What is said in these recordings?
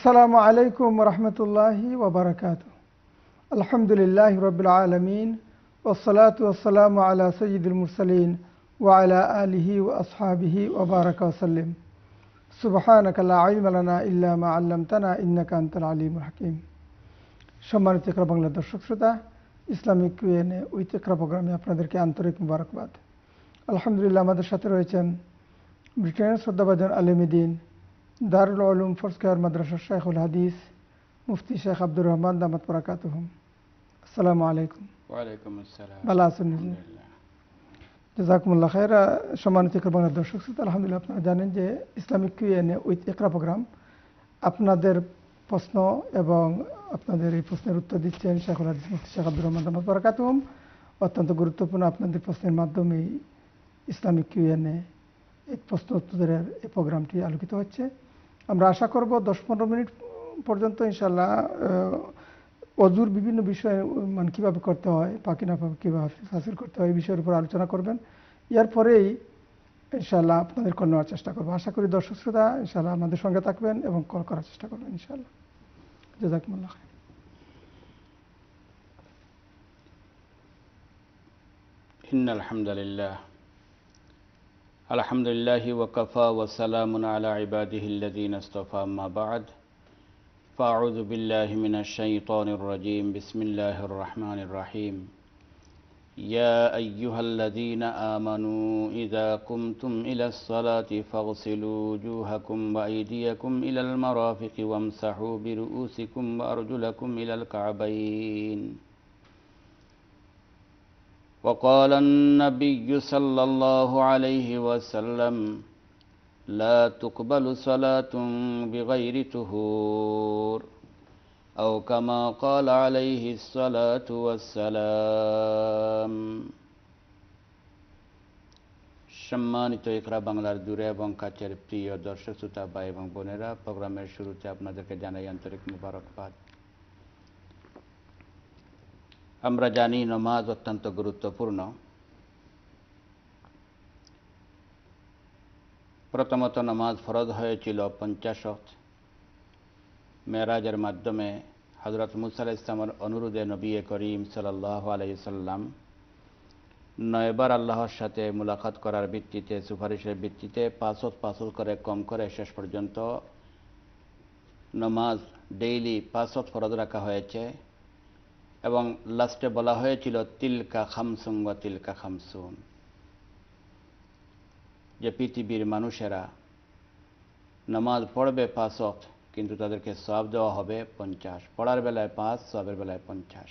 السلام علیکم ورحمۃ اللہ وبرکاتہ. الحمدللہ رب العالمین والصلاة والسلام علی سید المرسلین وعلی آلہ واصحابہ وبارک وسلم. سبحانک لا علم لنا الا ما علمتنا انک انت العلیم الحکیم. সম্মানিত ইকরা বাংলা দর্শক শ্রোতা, ইসলামিক কিউএনএ উইথ ইকরা প্রোগ্রামে আপনাদেরকে আন্তরিক মোবারকবাদ। আলহামদুলিল্লাহ, আমাদের সাথে রয়েছেন ব্রিটেনের শ্রদ্ধাভাজন আলেমুদ্দিন দারুল উলুম ফোর্সকেয়ার মাদ্রাসার শাইখুল হাদিস মুফতি শেখ আব্দুর রহমান দামাত বারাকাতুহুম। আসসালামু আলাইকুম। ওয়ালাইকুম আসসালাম। ভালো আছেন? আলহামদুলিল্লাহ, জাযাকুমুল্লাহ খায়রা। সম্মানিত ইকরা দর্শক শ্রোতা, আলহামদুলিল্লাহ আপনারা জানেন যে Islamic QnA with Iqra programme, আপনাদের প্রশ্ন এবং আপনাদের এই প্রশ্নের উত্তর দিচ্ছেন শাইখুল হাদিস মুফতি শেখ আব্দুর রহমান দামাত বারাকাতুহুম। অত্যন্ত গুরুত্বপূর্ণ আপনাদের প্রশ্নের মাধ্যমেই ইসলামিক কিউএনএ এক প্রশ্ন উত্তরের এই প্রোগ্রামটি আলোকিত হচ্ছে। আমরা আশা করব 10-15 মিনিট পর্যন্ত ইনশাআল্লাহ অজুর বিভিন্ন বিষয়ে মানে কীভাবে করতে হয়, পাখি না পাবে কীভাবে হাসিল করতে হয়, এই বিষয়ের উপর আলোচনা করবেন। এরপরেই ইনশাআল্লাহ আপনাদের কল নেওয়ার চেষ্টা করবো। আশা করি দর্শক শ্রোতা ইনশাআল্লাহ আমাদের সঙ্গে থাকবেন এবং কল করার চেষ্টা করবেন ইনশাআল্লাহ। জাযাকুমুল্লাহ খায়র। ইন্নাল হামদুলিল্লাহ الحمد لله وكفى وسلام على عباده الذين اصطفى ما بعد فاعوذ بالله من الشيطان الرجيم بسم الله الرحمن الرحيم يا أيها الذين آمنوا إذا قمتم إلى الصلاة فاغسلوا وجوهكم وأيديكم إلى المرافق وامسحوا برؤوسكم وأرجلكم إلى الكعبين وقال النبي صلى الله عليه وسلم لا تقبل صلاة بغير طهور أو كما قال عليه الصلاة والسلام. সম্মানিত ইকরা বাংলার দূরে এবং কাছের প্রিয় দর্শক শ্রোতা ভাই এবং বোনেরা, প্রোগ্রামের শুরুতে আপনাদেরকে জানাই আন্তরিক মুবারকবাদ। আমরা জানি নামাজ অত্যন্ত গুরুত্বপূর্ণ। প্রথমত নামাজ ফরজ হয়েছিল 50 ওয়াক্ত। মেরাজের মাধ্যমে হযরত মুসা আলাইহিস সালামের অনুরোধে নবী করিম সাল্লাল্লাহু আলাইহি সাল্লাম 9 বার আল্লাহর সাথে মুলাকাত করার ভিত্তিতে, সুপারিশের ভিত্তিতে 5 ওয়াক্ত করে কম করে শেষ পর্যন্ত নামাজ ডেইলি 5 ওয়াক্ত ফরজ রাখা হয়েছে। এবং লাস্টে বলা হয়েছিল তিলকা খামসুন বা তিলকা খামসুন, যে পৃথিবীর মানুষেরা নামাজ পড়বে 5 ওয়াক্ত কিন্তু তাদেরকে সওয়াব দেওয়া হবে 50, পড়ার বেলায় 5, সওয়াবের বেলায় 50।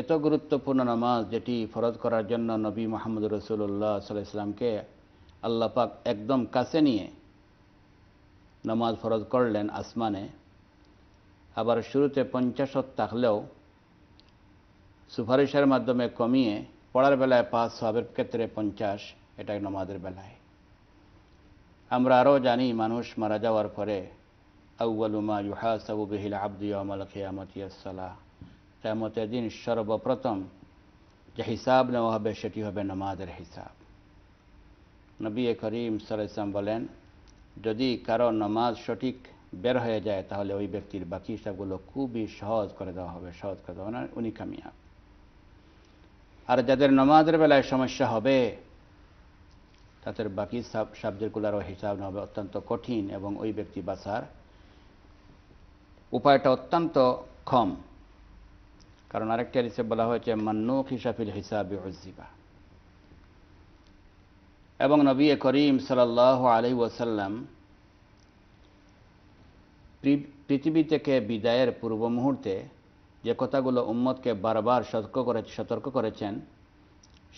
এত গুরুত্বপূর্ণ নামাজ যেটি ফরজ করার জন্য নবী মুহাম্মদ রাসূলুল্লাহ সাল্লাল্লাহু আলাইহি ওয়াসাল্লামকে আল্লাহ পাক একদম কাছে নিয়ে নামাজ ফরজ করলেন আসমানে। আবার শুরুতে 50 ওয়াক্ত থাকলেও সুপারিশের মাধ্যমে কমিয়ে পড়ার বেলায় 5, সওয়াবের ক্ষেত্রে 50, এটাই নামাজের বেলায়। আমরা আরও জানি মানুষ মারা যাওয়ার পরে আউয়ালু মা ইউহাসাবু বিহিল আবদু ইয়াওমাল কিয়ামাতি আস-সালাহ, কিয়ামতের দিন সর্বপ্রথম যে হিসাব নেওয়া হবে সেটি হবে নামাজের হিসাব। নবী করিম সাল্লাল্লাহু আলাইহি ওয়াসাল্লাম বলেন, যদি কারো নামাজ সঠিক বের হয়ে যায় তাহলে ওই ব্যক্তির বাকি সবগুলো খুবই সহজ করে দেওয়া হবে, সহজ করে দেওয়া না উনি কামিয়াব। আর যাদের নামাজের বেলায় সমস্যা হবে তাদের বাকি সাবজেক্টগুলোরও হিসাব নেওয়া হবে অত্যন্ত কঠিন এবং ওই ব্যক্তি বাঁচার উপায়টা অত্যন্ত কম। কারণ আরেকটি হাদিসে বলা হয়েছে মান্নু খিসাফিল হিসাবি উযিবা। এবং নবী করিম সাল্লাল্লাহু আলাইহি ওয়াসাল্লাম পৃথিবী থেকে বিদায়ের পূর্ব মুহূর্তে যে কথাগুলো উম্মতকে বারবার সতর্ক করেছেন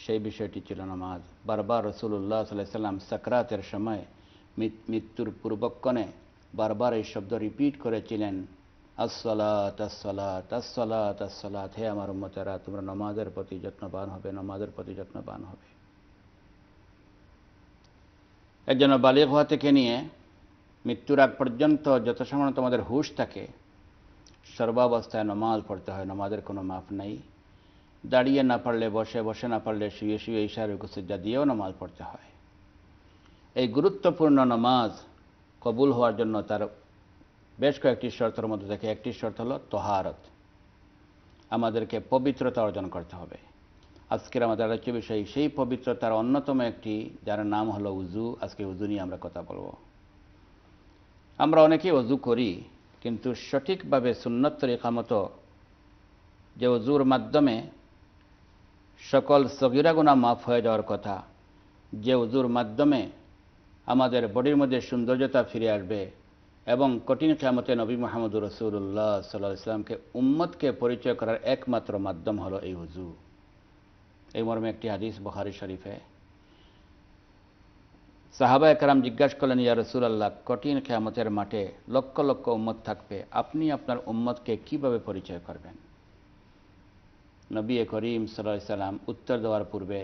সেই বিষয়টি ছিল নামাজ। বারবার রাসূলুল্লাহ সাল্লাল্লাহু আলাইহি সাল্লাম সাকরাতের সময় মৃত্যুর পূর্বক্ষণে বারবার এই শব্দ রিপিট করেছিলেন الصلاة الصلاة الصلاة الصلاة ہے امر امترا تمرا نمازر پتی جتنا بان ہوبے نمازر پتی جتنا بان ہوبے একজন বালিগ হওয়া থেকে নিয়ে মৃত্যুর আগ পর্যন্ত যত সময় তোমাদের হুঁশ থাকে সর্বাবস্থায় নামাজ পড়তে হয়, নামাজের কোনো মাপ নাই। দাঁড়িয়ে না পারলে বসে, বসে না পারলে শুয়ে, শুয়ে ইশারা ও সিজদা দিয়েও নামাজ পড়তে হয়। এই গুরুত্বপূর্ণ নামাজ কবুল হওয়ার জন্য তার বেশ কয়েকটি শর্তের মধ্যে থেকে একটি শর্ত হলো তাহারত, আমাদেরকে পবিত্রতা অর্জন করতে হবে। আজকের আমাদের আলোচ্য বিষয় সেই পবিত্রতার অন্যতম একটি, যার নাম হলো উজু। আজকে উজু নিয়ে আমরা কথা বলবো। আমরা অনেকেই উজু করি, কিন্তু সঠিকভাবে সুন্নত তরিকা মতো যে উজুর মাধ্যমে সকল সগীরা গুনাহ মাফ হয়ে যাওয়ার কথা, যে উজুর মাধ্যমে আমাদের বডির মধ্যে সৌন্দর্যতা ফিরে আসবে এবং কঠিন কিয়ামতে নবী মুহাম্মদুর রাসূলুল্লাহ সাল্লাল্লাহু আলাইহি ওয়াসাল্লামকে উম্মতকে পরিচয় করার একমাত্র মাধ্যম হলো এই উজু। এই মর্মে একটি হাদিস বুখারী শরীফে, সাহাবা একরাম জিজ্ঞাসা করলেন, ইয়া রাসূলুল্লাহ, কঠিন কিয়ামতের মাঠে লক্ষ লক্ষ উম্মত থাকবে, আপনি আপনার উম্মতকে কিভাবে পরিচয় করবেন? নবী করিম সাল্লাল্লাহু আলাইহি সাল্লাম উত্তর দেওয়ার পূর্বে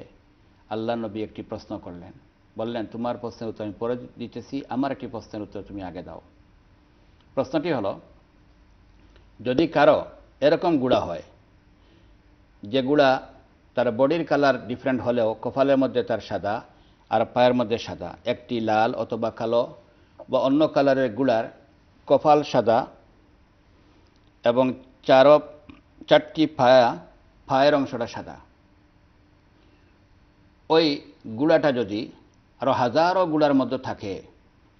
আল্লাহ নবী একটি প্রশ্ন করলেন, বললেন, তোমার প্রশ্নের উত্তর আমি পরে দিতেছি, আমার একটি প্রশ্নের উত্তর তুমি আগে দাও। প্রশ্নটি হলো, যদি কারো এরকম গুড়া হয় যে গুড়া তার বডির কালার ডিফারেন্ট হলেও কপালের মধ্যে তার সাদা আর পায়ের মধ্যে সাদা, একটি লাল অথবা কালো বা অন্য কালারের গুড়ার কপাল সাদা এবং চারটি পায়ের অংশটা সাদা, ওই গুড়াটা যদি আরও হাজারো গুড়ার মধ্যে থাকে,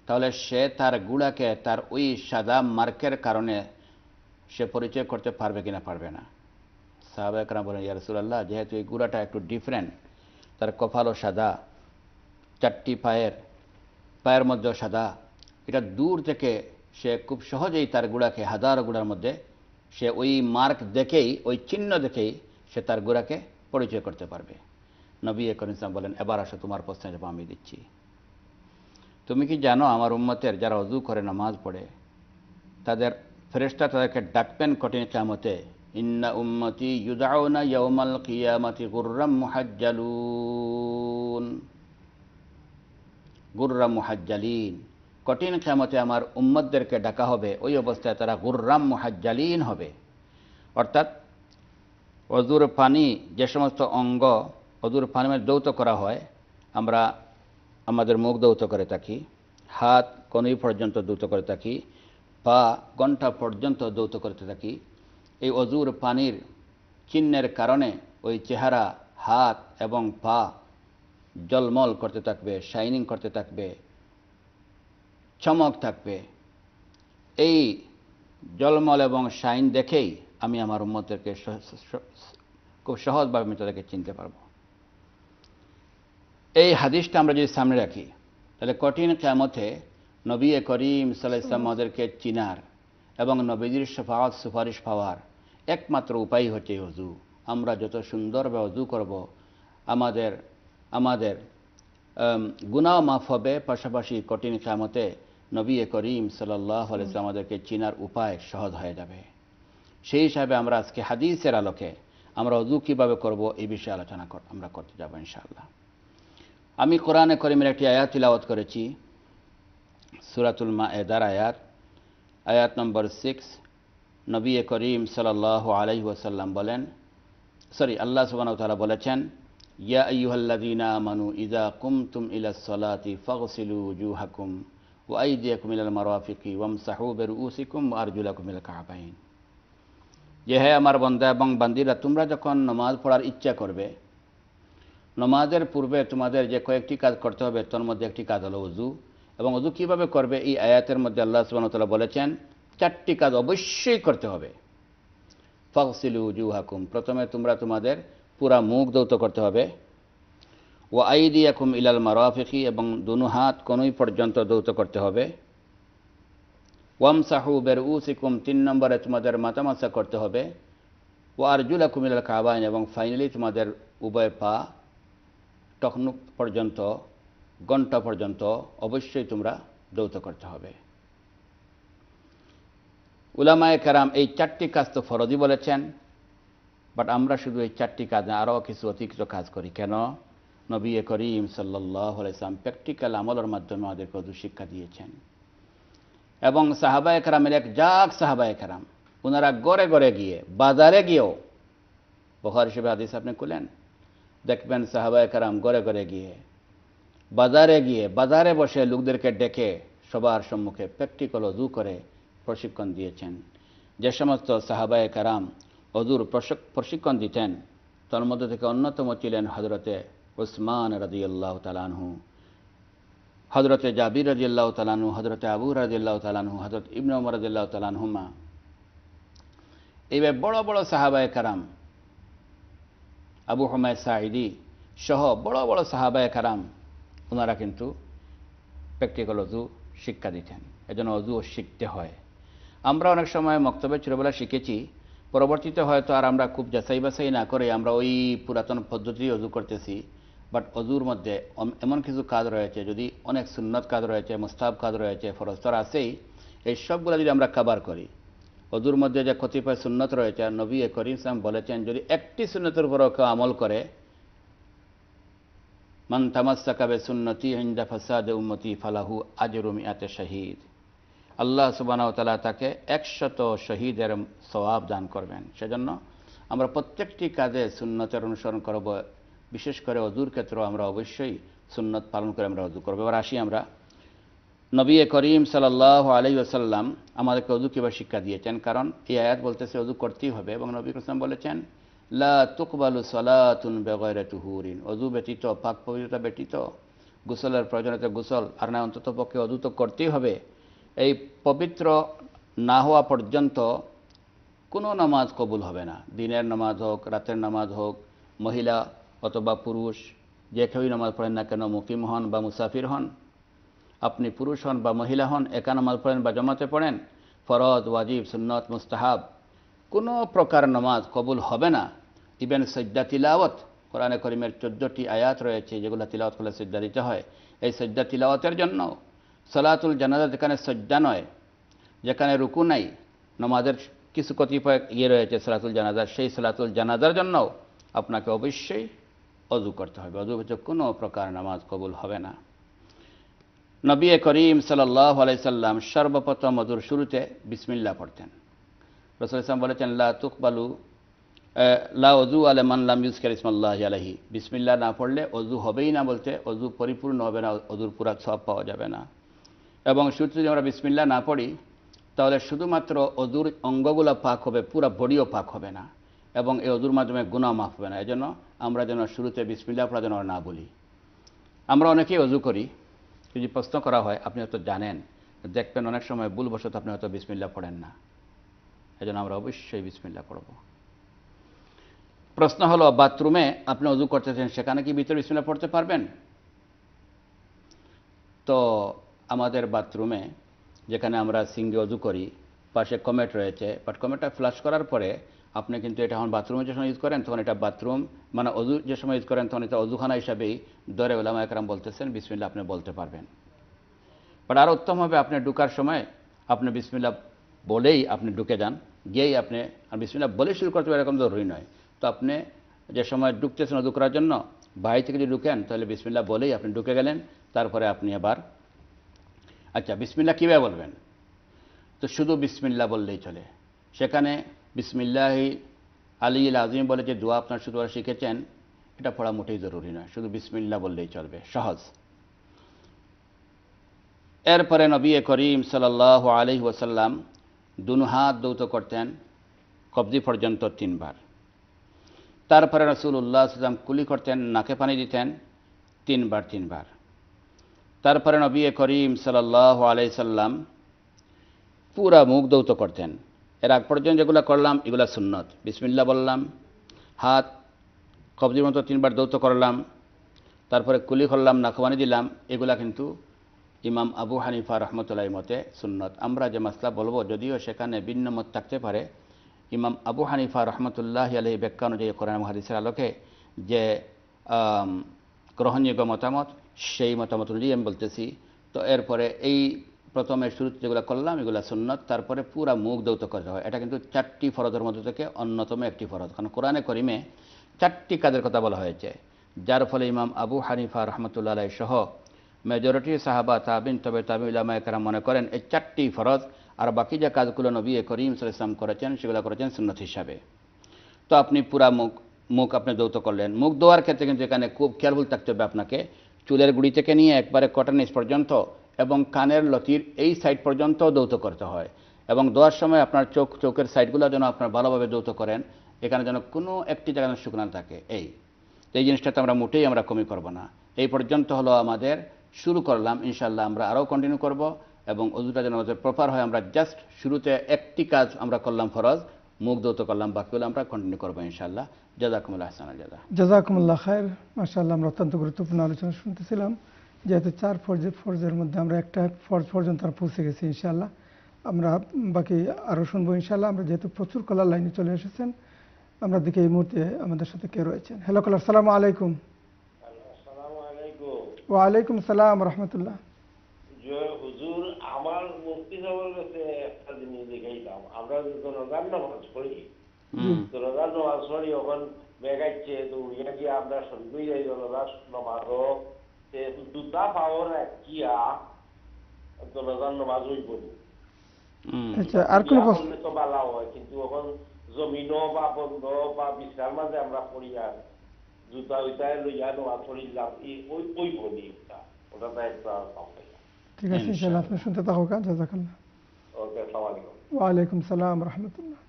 তাহলে সে তার গুড়াকে তার ওই সাদা মার্কের কারণে সে পরিচয় করতে পারবে কিনা পারবে না? সাহাবা একরাম বলেন, ইয়া রাসূলুল্লাহ, যেহেতু এই গুড়াটা একটু ডিফারেন্ট, তার কপালও সাদা, চারটি পায়ের মধ্যেও সাদা, এটা দূর থেকে সে খুব সহজেই তার গুড়াকে হাজারো গুড়ার মধ্যে সে ওই মার্ক দেখেই, ওই চিহ্ন দেখেই সে তার গুড়াকে পরিচয় করতে পারবে। নবী করিম সাল্লাল্লাহু আলাইহি ওয়াসাল্লাম বলেন, এবার আসো, তোমার প্রশ্নের জবাব আমি দিচ্ছি। তুমি কি জানো আমার উম্মতের যারা ওযু করে নামাজ পড়ে, তাদের ফেরেশতা তাদেরকে ডাকবেন কঠিন কিয়ামতে, ইন্না উম্মতি ইউদাউনা ইয়াউমাল কিয়ামাতি গুররাম মুহাজ্জালুন, গুররাম মুহাজ্জালিন। কঠিন কিয়ামতে আমার উম্মতদেরকে ডাকা হবে, ওই অবস্থায় তারা গুররাম মুহাজ্জালিন হবে। অর্থাৎ ওযুর পানি, যে সমস্ত অঙ্গ ওযুর পানি দৌত করা হয়, আমরা আমাদের মুখ দৌত করে থাকি, হাত কনুই পর্যন্ত দৌত করে থাকি, পা ঘণ্টা পর্যন্ত দৌত করতে থাকি, এই অজুর পানির চিহ্নের কারণে ওই চেহারা, হাত এবং পা জলমল করতে থাকবে, শাইনিং করতে থাকবে, চমক থাকবে। এই জলমল এবং শাইন দেখেই আমি আমার উম্মতদেরকে খুব সহজভাবে আমি তাদেরকে চিনতে পারবো। এই হাদিসটা আমরা যদি সামনে রাখি, তাহলে কঠিন কিয়ামতে নবী করিম সাল্লাল্লাহু আলাইহি ওয়াসাল্লাম আমাদেরকে চিনার এবং নবীজির শাফাআত সুপারিশ পাওয়ার একমাত্র উপায় হচ্ছে ওযু। আমরা যত সুন্দরভাবে ওযু করব, আমাদের গুনাহ মাফ হবে, পাশাপাশি কঠিন কিয়ামতে নবী করিম সাল্লাল্লাহু আলাইহি ওয়াসাল্লাম আমাদেরকে চিনার উপায় সহজ হয়ে যাবে। সেই হিসাবে আমরা আজকে হাদিসের আলোকে আমরা ওযু কীভাবে করব এই বিষয়ে আমরা করতে যাব ইনশাআল্লাহ। আমি কোরআনে করিমের একটি আয়াত তিলাওয়াত করেছি, সূরাতুল মায়েদার আয়াত নম্বর 6। নবী করিম সাল্লাল্লাহু আলাইহি ওয়াসাল্লাম বলেন, আল্লাহ সুবহানাহু ওয়া তাআলা বলেছেন, ইয়া আইয়ুহাল্লাযীনা আমানু ইযা কুমতুম ইলাস সালাতি ফাগসিলু ওয়ুজুহাকুম ওয়া আইদিয়াকুম ইলাল মারাফিকি ওয়ামসাহু বিরুউসিকুম ওয়া আরজুলাকুম ইলাল কা'বাইন। যে হে আমার বান্দা এবং বান্দিরা, তোমরা যখন নামাজ পড়ার ইচ্ছা করবে, নামাজের পূর্বে তোমাদের যে কয়েকটি কাজ করতে হবে, তোর মধ্যে একটি কাজ হলো ওযু। এবং ওযু কীভাবে করবে এই আয়াতের মধ্যে আল্লাহ সুবহানাহু ওয়া তাআলা বলেছেন, চারটি কাজ অবশ্যই করতে হবে। ফাগসিলু ওয়ুজুহাকুম, প্রথমে তোমরা তোমাদের পুরা মুখ ধৌত করতে হবে। ওয়া আইদিয়াকুম ইলাল মারাফিকি, এবং দুনো হাত কনুই পর্যন্ত ধৌত করতে হবে। ওয়ামসাহু বিরুউসিকুম, 3 নম্বরে তোমাদের মাথা মাসা করতে হবে। ওয়া আরজুলাকুম ইলাল কা'বাইন, এবং ফাইনালি তোমাদের উভয় পা তখনু পর্যন্ত, ঘণ্টা পর্যন্ত অবশ্যই তোমরা দৌত করতে হবে। علماء کرام ای چٹی کاز تو فرضی بولچن بٹ امرا شدو ای چٹی کاز نا آرو کسو اتیک جو کاز کری کینا نبی کریم صلی اللہ علیہ وسلم پریکٹیکل عملر মাধ্যমে আমাদেরকে ওযু শিক্ষা দিয়েছেন এবং সাহাবায়ে کرامের এক জাগ সাহাবায়ে کرام ওনারা ঘরে ঘরে গিয়ে বাজারে গিয়েও বুখারী শরীফে হাদিস আপনি খুলেন দেখবেন সাহাবায়ে کرام ঘরে ঘরে গিয়ে বাজারে বসে লোকদেরকে ডেকে সবার সম্মুখে প্র্যাকটিক্যাল ওযু করে প্রশিক্ষণ দিয়েছেন যে সমস্ত সাহাবায়ে کرام ওযুর প্রশিক্ষণ দিতেন তার মধ্যে থেকে অন্যতম ছিলেন হযরত عثمان رضی اللہ تعالیٰ عنہ، حضرت جابر رضی اللہ تعالیٰ عنہ، حضرت ابو رضی اللہ تعالیٰ عنہ، حضرت ابن عمر رضی اللہ تعالیٰ عنہما ایوے بڑو بڑو صحابہ کرام ابو حمید ساعدی شہ بڑو بڑو صحابہ کرام انہارا کنتو پریکٹیکل ওযু শিক্ষা দিতেন এজন্য ওযু শিখতে হয় আমরা অনেক সময় মক্তবে ছোটবেলা শিখেছি পরবর্তীতে হয়তো আর আমরা খুব যাচাই বাছাই না করে আমরা ওই পুরাতন পদ্ধতি ওযু করতেছি বাট ওযুর মধ্যে এমন কিছু কাজ রয়েছে যদি অনেক সুন্নত কাজ রয়েছে মুস্তাহাব কাজ রয়েছে ফরজ তো আছেই এই সবগুলো যদি আমরা কভার করি ওযুর মধ্যে যে কতিপয় সুন্নত রয়েছে নবী করিম সাল্লাল্লাহু আলাইহি ওয়াসাল্লাম বলেছেন যদি একটি সুন্নতের উপর কেউ আমল করে মান তামাসসাকা বিসুন্নতি ইনদা ফাসাদে উম্মতি ফালাহু আজরু মিআতে শাহীদ আল্লাহ সুবহানাহু ওয়া তাআলা তাকে 100 শহীদের সওয়াব দান করবেন সেজন্য আমরা প্রত্যেকটি কাজে সুন্নতের অনুসরণ করব বিশেষ করে ওযুর ক্ষেত্রে আমরা অবশ্যই সুন্নত পালন করে আমরা ওযু করব এবার আসি আমরা নবী করিম সাল্লাল্লাহু আলাইহি ওয়াসাল্লাম আমাদেরকে ওযু কিভাবে শিক্ষা দিয়েছেন কারণ এই আয়াত বলতেছে ওযু করতেই হবে এবং নবী করিম বলেছেন লা তুকবালু সালাতুন বিগাইরি তুহুরিন ওযু ব্যতীত পাক পবিত্রতা ব্যতীত গোসলের প্রয়োজনীয়তা গোসল আর না অন্তত পক্ষে ওযু তো করতেই হবে এই পবিত্র না হওয়া পর্যন্ত কোনো নামাজ কবুল হবে না দিনের নামাজ হোক রাতের নামাজ হোক মহিলা অথবা পুরুষ যে কেউই নামাজ পড়েন না কেন মুকিম হন বা মুসাফির হন আপনি পুরুষ হন বা মহিলা হন একা নামাজ পড়েন বা জামাতে পড়েন ফরজ ওয়াজিব সুন্নত মুস্তাহাব কোনো প্রকার নামাজ কবুল হবে না ইভেন সিজদা তিলাওয়াত কোরআনে করিমের 14টি আয়াত রয়েছে যেগুলো তিলাওয়াত করলে সিজদা দিতে হয় এই সিজদা তিলাওয়াতের জন্য সালাতুল জানাজা যেখানে সিজদা নয় যেখানে রুকু নাই নামাজের কিছু কতিপয় ইয়ে রয়েছে সালাতুল জানাজা সেই সালাতুল জানাজার জন্য আপনাকে অবশ্যই ওযু করতে হবে ওযু ব্যতীত কোনো প্রকার নামাজ কবুল হবে না নবী করিম সাল্লাল্লাহু আলাইহি সাল্লাম সর্বপ্রথম ওযুর শুরুতে বিসমিল্লাহ পড়তেন রাসূল সাল্লাল্লাহু আলাইহি ওয়াসাল্লাম বলেছেন লা তুকবালু লা ওযু আলা মান লাম ইউযকির ইসমাল্লাহি আলাইহি বিসমিল্লাহ না পড়লে ওযু হবেই না বলতে ওযু পরিপূর্ণ হবে না ওযুর পুরা সওয়াব পাওয়া যাবে না এবং শুরুতে যদি আমরা বিসমিল্লাহ না পড়ি তাহলে শুধুমাত্র ওযুর অঙ্গগুলো পাক হবে পুরো বডিও পাক হবে না এবং এই ওযুর মাধ্যমে গুনাহ মাফ হবে না এজন্য আমরা যেন শুরুতে বিসমিল্লাহ পড়া যেন না বলি আমরা অনেকেই ওযু করি যদি প্রশ্ন করা হয় আপনি হয়তো জানেন দেখবেন অনেক সময় ভুলবশত আপনি হয়তো বিসমিল্লাহ পড়েন না এজন্য আমরা অবশ্যই বিসমিল্লাহ পড়ব প্রশ্ন হলো বাথরুমে আপনি ওযু করতেছেন সেখানে কি ভিতরে বিসমিল্লাহ পড়তে পারবেন তো আমাদের বাথরুমে যেখানে আমরা সিঙ্গে ওযু করি পাশে কমেট রয়েছে বাট কমেটটা ফ্লাশ করার পরে আপনি কিন্তু এটা এখন বাথরুমে যে সময় ইউজ করেন তখন এটা বাথরুম মানে ওযু যে সময় ইউজ করেন তখন এটা ওযুখানা হিসাবেই ধরে উলামা একরাম বলতেছেন বিসমিল্লাহ আপনি বলতে পারবেন বাট আরও উত্তম হবে আপনি ঢুকার সময় আপনি বিসমিল্লাহ বলেই আপনি ঢুকে যান গিয়েই আপনি আর বিসমিল্লাহ বলে শুরু করতে পারেন এরকম জরুরি নয় তো আপনি যে সময় ঢুকতেছেন ওযু করার জন্য বাইরে থেকে যদি ঢুকেন তাহলে বিসমিল্লাহ বলেই আপনি ঢুকে গেলেন তারপরে আপনি আবার আচ্ছা বিসমিল্লাহ কীভাবে বলবেন তো শুধু বিসমিল্লাহ বললেই চলে সেখানে বিসমিল্লাহি আলিল আযীম বলে যে দোয়া আপনার শুধু শিখেছেন এটা পড়া মোটেই জরুরি নয় শুধু বিসমিল্লাহ বললেই চলবে সহজ এরপরে নবী করিম সাল্লাল্লাহু আলাইহি ওয়াসাল্লাম দুনো হাত দৌত করতেন কবজি পর্যন্ত তিনবার তারপরে রাসূলুল্লাহ সাল্লাল্লাহু আলাইহি ওয়াসাল্লাম কুলি করতেন নাকে পানি দিতেন তিনবার তারপরে নবী করিম সাল্লাল্লাহু আলাইহি সাল্লাম পুরা মুখ দৌত করতেন এর আগ পর্যন্ত যেগুলো করলাম এগুলো সুন্নত বিসমিল্লাহ বললাম হাত কবজির মতো তিনবার দৌত করলাম তারপরে কুলি করলাম নাকবানি দিলাম এগুলা কিন্তু ইমাম আবু হানিফা রহমতুল্লাহ মতে সুন্নত আমরা যে মাসলা বলবো যদিও সেখানে ভিন্ন মত থাকতে পারে ইমাম আবু হানিফা রহমতুল্লাহ আলাইহি ব্যাখ্যা অনুযায়ী কোরআন হাদিসের আলোকে যে গ্রহণযোগ্য মতামত সেই মতামত অনুযায়ী আমি বলতেছি তো এরপরে এই প্রথমে শুরুতে যেগুলো করলাম এগুলো সুন্নাত, তারপরে পুরা মুখ দৌত করা হয়। এটা কিন্তু চারটি ফরজের মধ্যে থেকে অন্যতম একটি ফরজ, কারণ কোরআনে করিমে চারটি কাজের কথা বলা হয়েছে, যার ফলে ইমাম আবু হানিফা রহমতুল্লাহ আলাইহি সহ মেজরিটি সাহাবা তাবিন তবে তাবি উলামা একরাম মনে করেন এই চারটি ফরজ, আর বাকি যে কাজগুলো নবী করিম সাল্লাল্লাহু আলাইহি ওয়াসাল্লাম করেছেন সেগুলো করেছেন সুন্নাত হিসাবে। তো আপনি পুরা মুখ আপনি দৌত করলেন। মুখ দোয়ার ক্ষেত্রে কিন্তু এখানে খুব কেয়ারফুল থাকতে হবে আপনাকে, চুলের গুঁড়ি থেকে নিয়ে একবারে কটন নিচ পর্যন্ত এবং কানের লতির এই সাইড পর্যন্ত দৌত করতে হয়, এবং দোয়ার সময় আপনার চোখের সাইডগুলো যেন আপনার ভালোভাবে দৌত করেন, এখানে যেন কোনো একটি জায়গা যেন শুকনো থাকে। এই জিনিসটা তো আমরা মোটেই আমরা কমই করব না। এই পর্যন্ত হলো আমাদের শুরু করলাম, ইনশাআল্লাহ আমরা আরও কন্টিনিউ করব, এবং অযুটা যেন আমাদের প্রপার হয়। আমরা জাস্ট শুরুতে একটি কাজ আমরা করলাম ফরজ, মুখ দৌত করলাম, বাকিগুলো আমরা কন্টিনিউ করবো ইনশাআল্লাহ। জাযাকুমুল্লাহ আহসানুল জাযা। জাযাকুমুল্লাহ খায়ের। মাশাআল্লাহ, আমরা অত্যন্ত গুরুত্বপূর্ণ আলোচনা শুনতেছিলাম, যেহেতু চার ফরজের মধ্যে আমরা একটা ফরজ পর্যন্ত পৌঁছে গেছি ইনশাআল্লাহ। আমরা বাকি আরও শুনবো ইনশাআল্লাহ। আমরা যেহেতু প্রচুর কলার লাইনে চলে এসেছেন, আমরা দেখি এই মুহূর্তে আমাদের সাথে কে রয়েছেন। হ্যালো কলার, আসসালামু আলাইকুম। ওয়ালাইকুম সালাম রহমতুল্লাহ। হুজুর, আমার মুফতি সাহেবের কাছে একটা জিনিস দেখাইলাম, আমরা যখন রোজার নামাজ পড়ি তো রোজার নামাজ পড়ি ওখান বেগাচ্ছে তো উড়িয়া গিয়ে আমরা সন্ধ্যে যাই রোজার নামাজও জুতা পাওয়ার কিয়া তো রোজার নামাজ ওই পড়ি। আচ্ছা, আর কোনো বললে তো ভালো হয়, কিন্তু ওখান জমিনও বা বন্ধ বা বিছানার মাঝে আমরা পড়ি আর জুতা উইতায় লইয়া নামাজ পড়িলাম, ওই পড়ি ওটা তো একটা। ঠিক আছে ইনশাআল্লাহ, আপনি শুনতে থাকুন। জাযাকাল্লাহ। ওকে, আসসালামু আলাইকুম। ওয়া আলাইকুম সালাম রাহমাতুল্লাহ।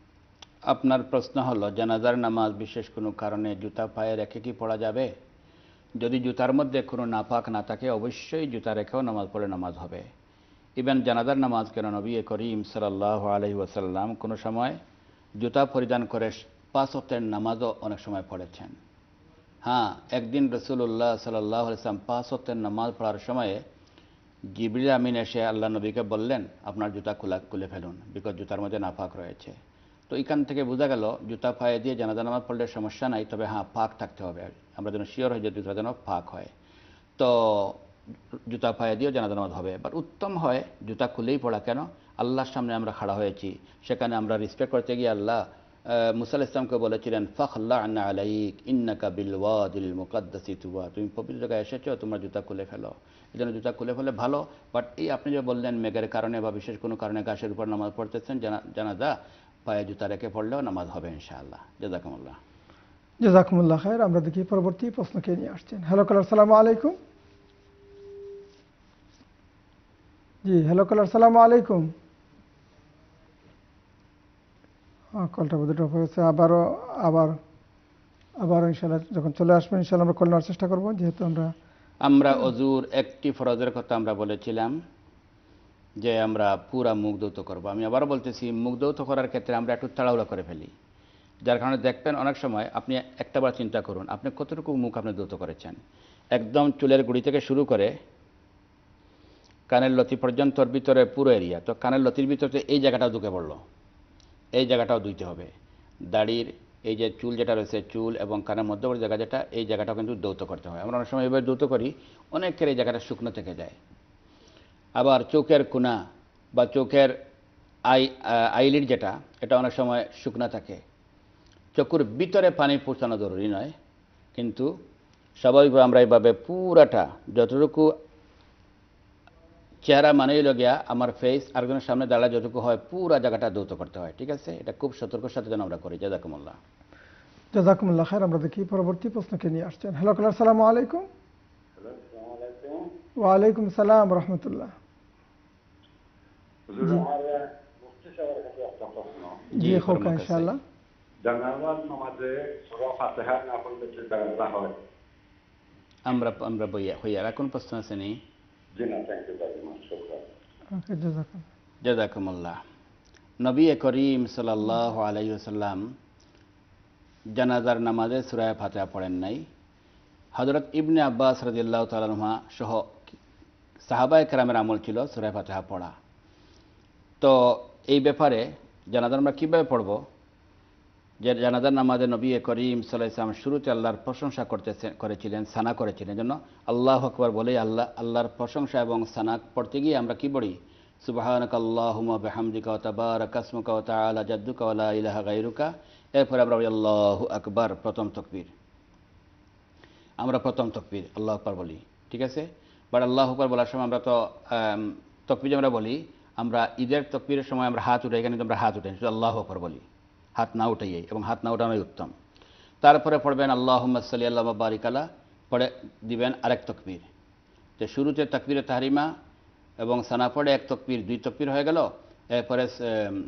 আপনার প্রশ্ন হলো জানাজার নামাজ বিশেষ কোনো কারণে জুতা পায়ে রেখে কি পড়া যাবে? যদি জুতার মধ্যে কোনো নাপাক না থাকে অবশ্যই জুতা রেখেও নামাজ পড়ে নামাজ হবে। ইভেন জানাজার নামাজ কেন নবী করিম সাল্লাল্লাহু আলাইহি ওয়াসাল্লাম কোনো সময় জুতা পরিধান করে পাঁচ ওয়াক্তের নামাজও অনেক সময় পড়েছেন। হ্যাঁ, একদিন রাসূলুল্লাহ সাল্লাল্লাহু আলাইহি ওয়াসাল্লাম পাঁচ ওয়াক্তের নামাজ পড়ার সময়ে জিবরিল আমিন এসে আল্লাহ নবীকে বললেন আপনার জুতা খুলে ফেলুন, বিকজ জুতার মধ্যে নাফাক রয়েছে। তো এখান থেকে বোঝা গেল জুতা পায়ে দিয়ে জানাজা নামাজ পড়লে সমস্যা নাই, তবে হ্যাঁ পাক থাকতে হবে, আমরা যেন শিওর হই যে জুতা যেন পাক হয়। তো জুতা পায়ে দিয়েও জানাজা নামাজ হবে, বাট উত্তম হয় জুতা খুলেই পড়া। কেন? আল্লাহর সামনে আমরা খাড়া হয়েছি, সেখানে আমরা রেসপেক্ট করতে গিয়ে আল্লাহ মুসা আলাইহিস সালামকে বলেছিলেন ফাখলা'না আলাইক ইন্নাকা বিল ওয়াদিল মুকাদ্দাসি তুবা, তুমি পবিত্র জায়গায় এসেছো, তোমরা জুতা খুলে ফেলো। এই জন্য জুতা খুলে ফেলে ভালো। বাট এই আপনি যে বললেন মেঘের কারণে বা বিশেষ কোনো কারণে ঘাসের উপর নামাজ পড়তেছেন, জানাজা পায়ে জুতা রেখে পড়লেও নামাজ হবে ইনশাআল্লাহ। জাযাকুমুল্লাহ। জাযাকুমুল্লাহ খায়ের। আমরা দেখি পরবর্তী প্রশ্নকে নিয়ে আসছেন। হ্যালো কলার, আসসালামু আলাইকুম। জি, হ্যালো কলার, আসসালামু আলাইকুম। কলটা বোধ ড্রপ হয়েছে। আবার ইনশাআল্লাহ যখন চলে আসবেন ইনশাআল্লাহ আমরা কল নেওয়ার চেষ্টা করবো। যেহেতু আমরা অজুর একটি ফরজের কথা আমরা বলেছিলাম যে আমরা পুরা মুখ দৌত করবো। আমি আবার বলতেছি, মুখ দৌত করার ক্ষেত্রে আমরা একটু তাড়াহুড়া করে ফেলি, যার কারণে দেখবেন অনেক সময় আপনি একটাবার চিন্তা করুন আপনি কতটুকু মুখ আপনি দৌত করেছেন। একদম চুলের গুঁড়ি থেকে শুরু করে কানের লতি পর্যন্তর ভিতরে পুরো এরিয়া, তো কানের লতির ভিতরে এই জায়গাটাও ঢুকে পড়লো, এই জায়গাটাও ধুইতে হবে। দাড়ির এই যে চুল যেটা রয়েছে, চুল এবং কানের মধ্যবর্তী জায়গা যেটা, এই জায়গাটাও কিন্তু দৌত করতে হয়। আমরা অনেক সময় এভাবে দৌত করি, অনেকের এই জায়গাটা শুকনো থেকে যায়। আবার চোখের কোনা বা চোখের আইলিড যেটা, এটা অনেক সময় শুকনো থাকে। চোখের ভিতরে পানি পৌঁছানো জরুরি নয়, কিন্তু স্বাভাবিকভাবে আমরা এইভাবে পুরাটা যতটুকু চেহারা মানেই লগিয়া আমার ফেস আরেকজনের সামনে দাঁড়া যতটুকু হয় পুরা জায়গাটা দৌত করতে হয়। ঠিক আছে, এটা খুব সতর্কের সাথে যেন আমরা করি। জাযাকুমুল্লাহ। জাযাকুমুল্লাহ খায়ের। আমরা দেখি পরবর্তী প্রশ্নকে নিয়ে আসছেন। হ্যালো কলার, আসসালামু আলাইকুম। ওয়ালাইকুম সালাম রহমতুল্লাহ। জি হোক ইনশাআল্লাহ। জানাজার নামাজে সূরা ফাতিহা না পড়লে কি জানাজা হয়? আমরা বইয়া হইয়া এখন প্রশ্ন আছে নি? জাযাকুমুল্লাহ। নবী করিম সাল্লাল্লাহু আলাইহি ওয়াসাল্লাম জানাজার নামাজে সূরা ফাতিহা পড়েন নাই। হযরত ইবনে আব্বাস রাদিয়াল্লাহু তাআলা আনহু সহ সাহাবায়ে কেরামের আমল ছিল সূরা ফাতিহা পড়া। তো এই ব্যাপারে জানাজার আমরা কীভাবে পড়ব? যে জানাজার নামাজে নবী করিম সাল্লাল্লাহু আলাইহি ওয়াসাল্লাম শুরুতে আল্লাহর প্রশংসা করেছিলেন, সানা করেছিলেন। এজন্য আল্লাহু আকবার বলেই আল্লাহর প্রশংসা এবং সানা পড়তে গিয়ে আমরা কি পড়ি? سبحانک اللہم و بحمدک و تبارک اسمک و تعالی جدک و لا الہ غیرک এরপরে আমরা বলি আল্লাহু আকবার প্রথম তাকবীর। আমরা প্রথম তাকবীর আল্লাহু আকবার বলি, ঠিক আছে। বাট আল্লাহু আকবার বলার সময় আমরা তো তাকবীর আমরা বলি, আমরা ঈদের তাকবীরের সময় আমরা হাত উঠাই, এখানে আমরা হাত উঠাই, শুধু আল্লাহু আকবার বলি, হাত না উঠাইয়ে, এবং হাত না উঠানোই উত্তম। তারপরে পড়বেন আল্লাহুম্মা সাল্লি আলা বারিক আলা, পড়ে দিবেন আরেক তাকবীর। তো শুরুতে তাকবীরে তাহরিমা এবং সানা পড়ে এক তাকবীর, দুই তাকবীর হয়ে গেল। এরপরে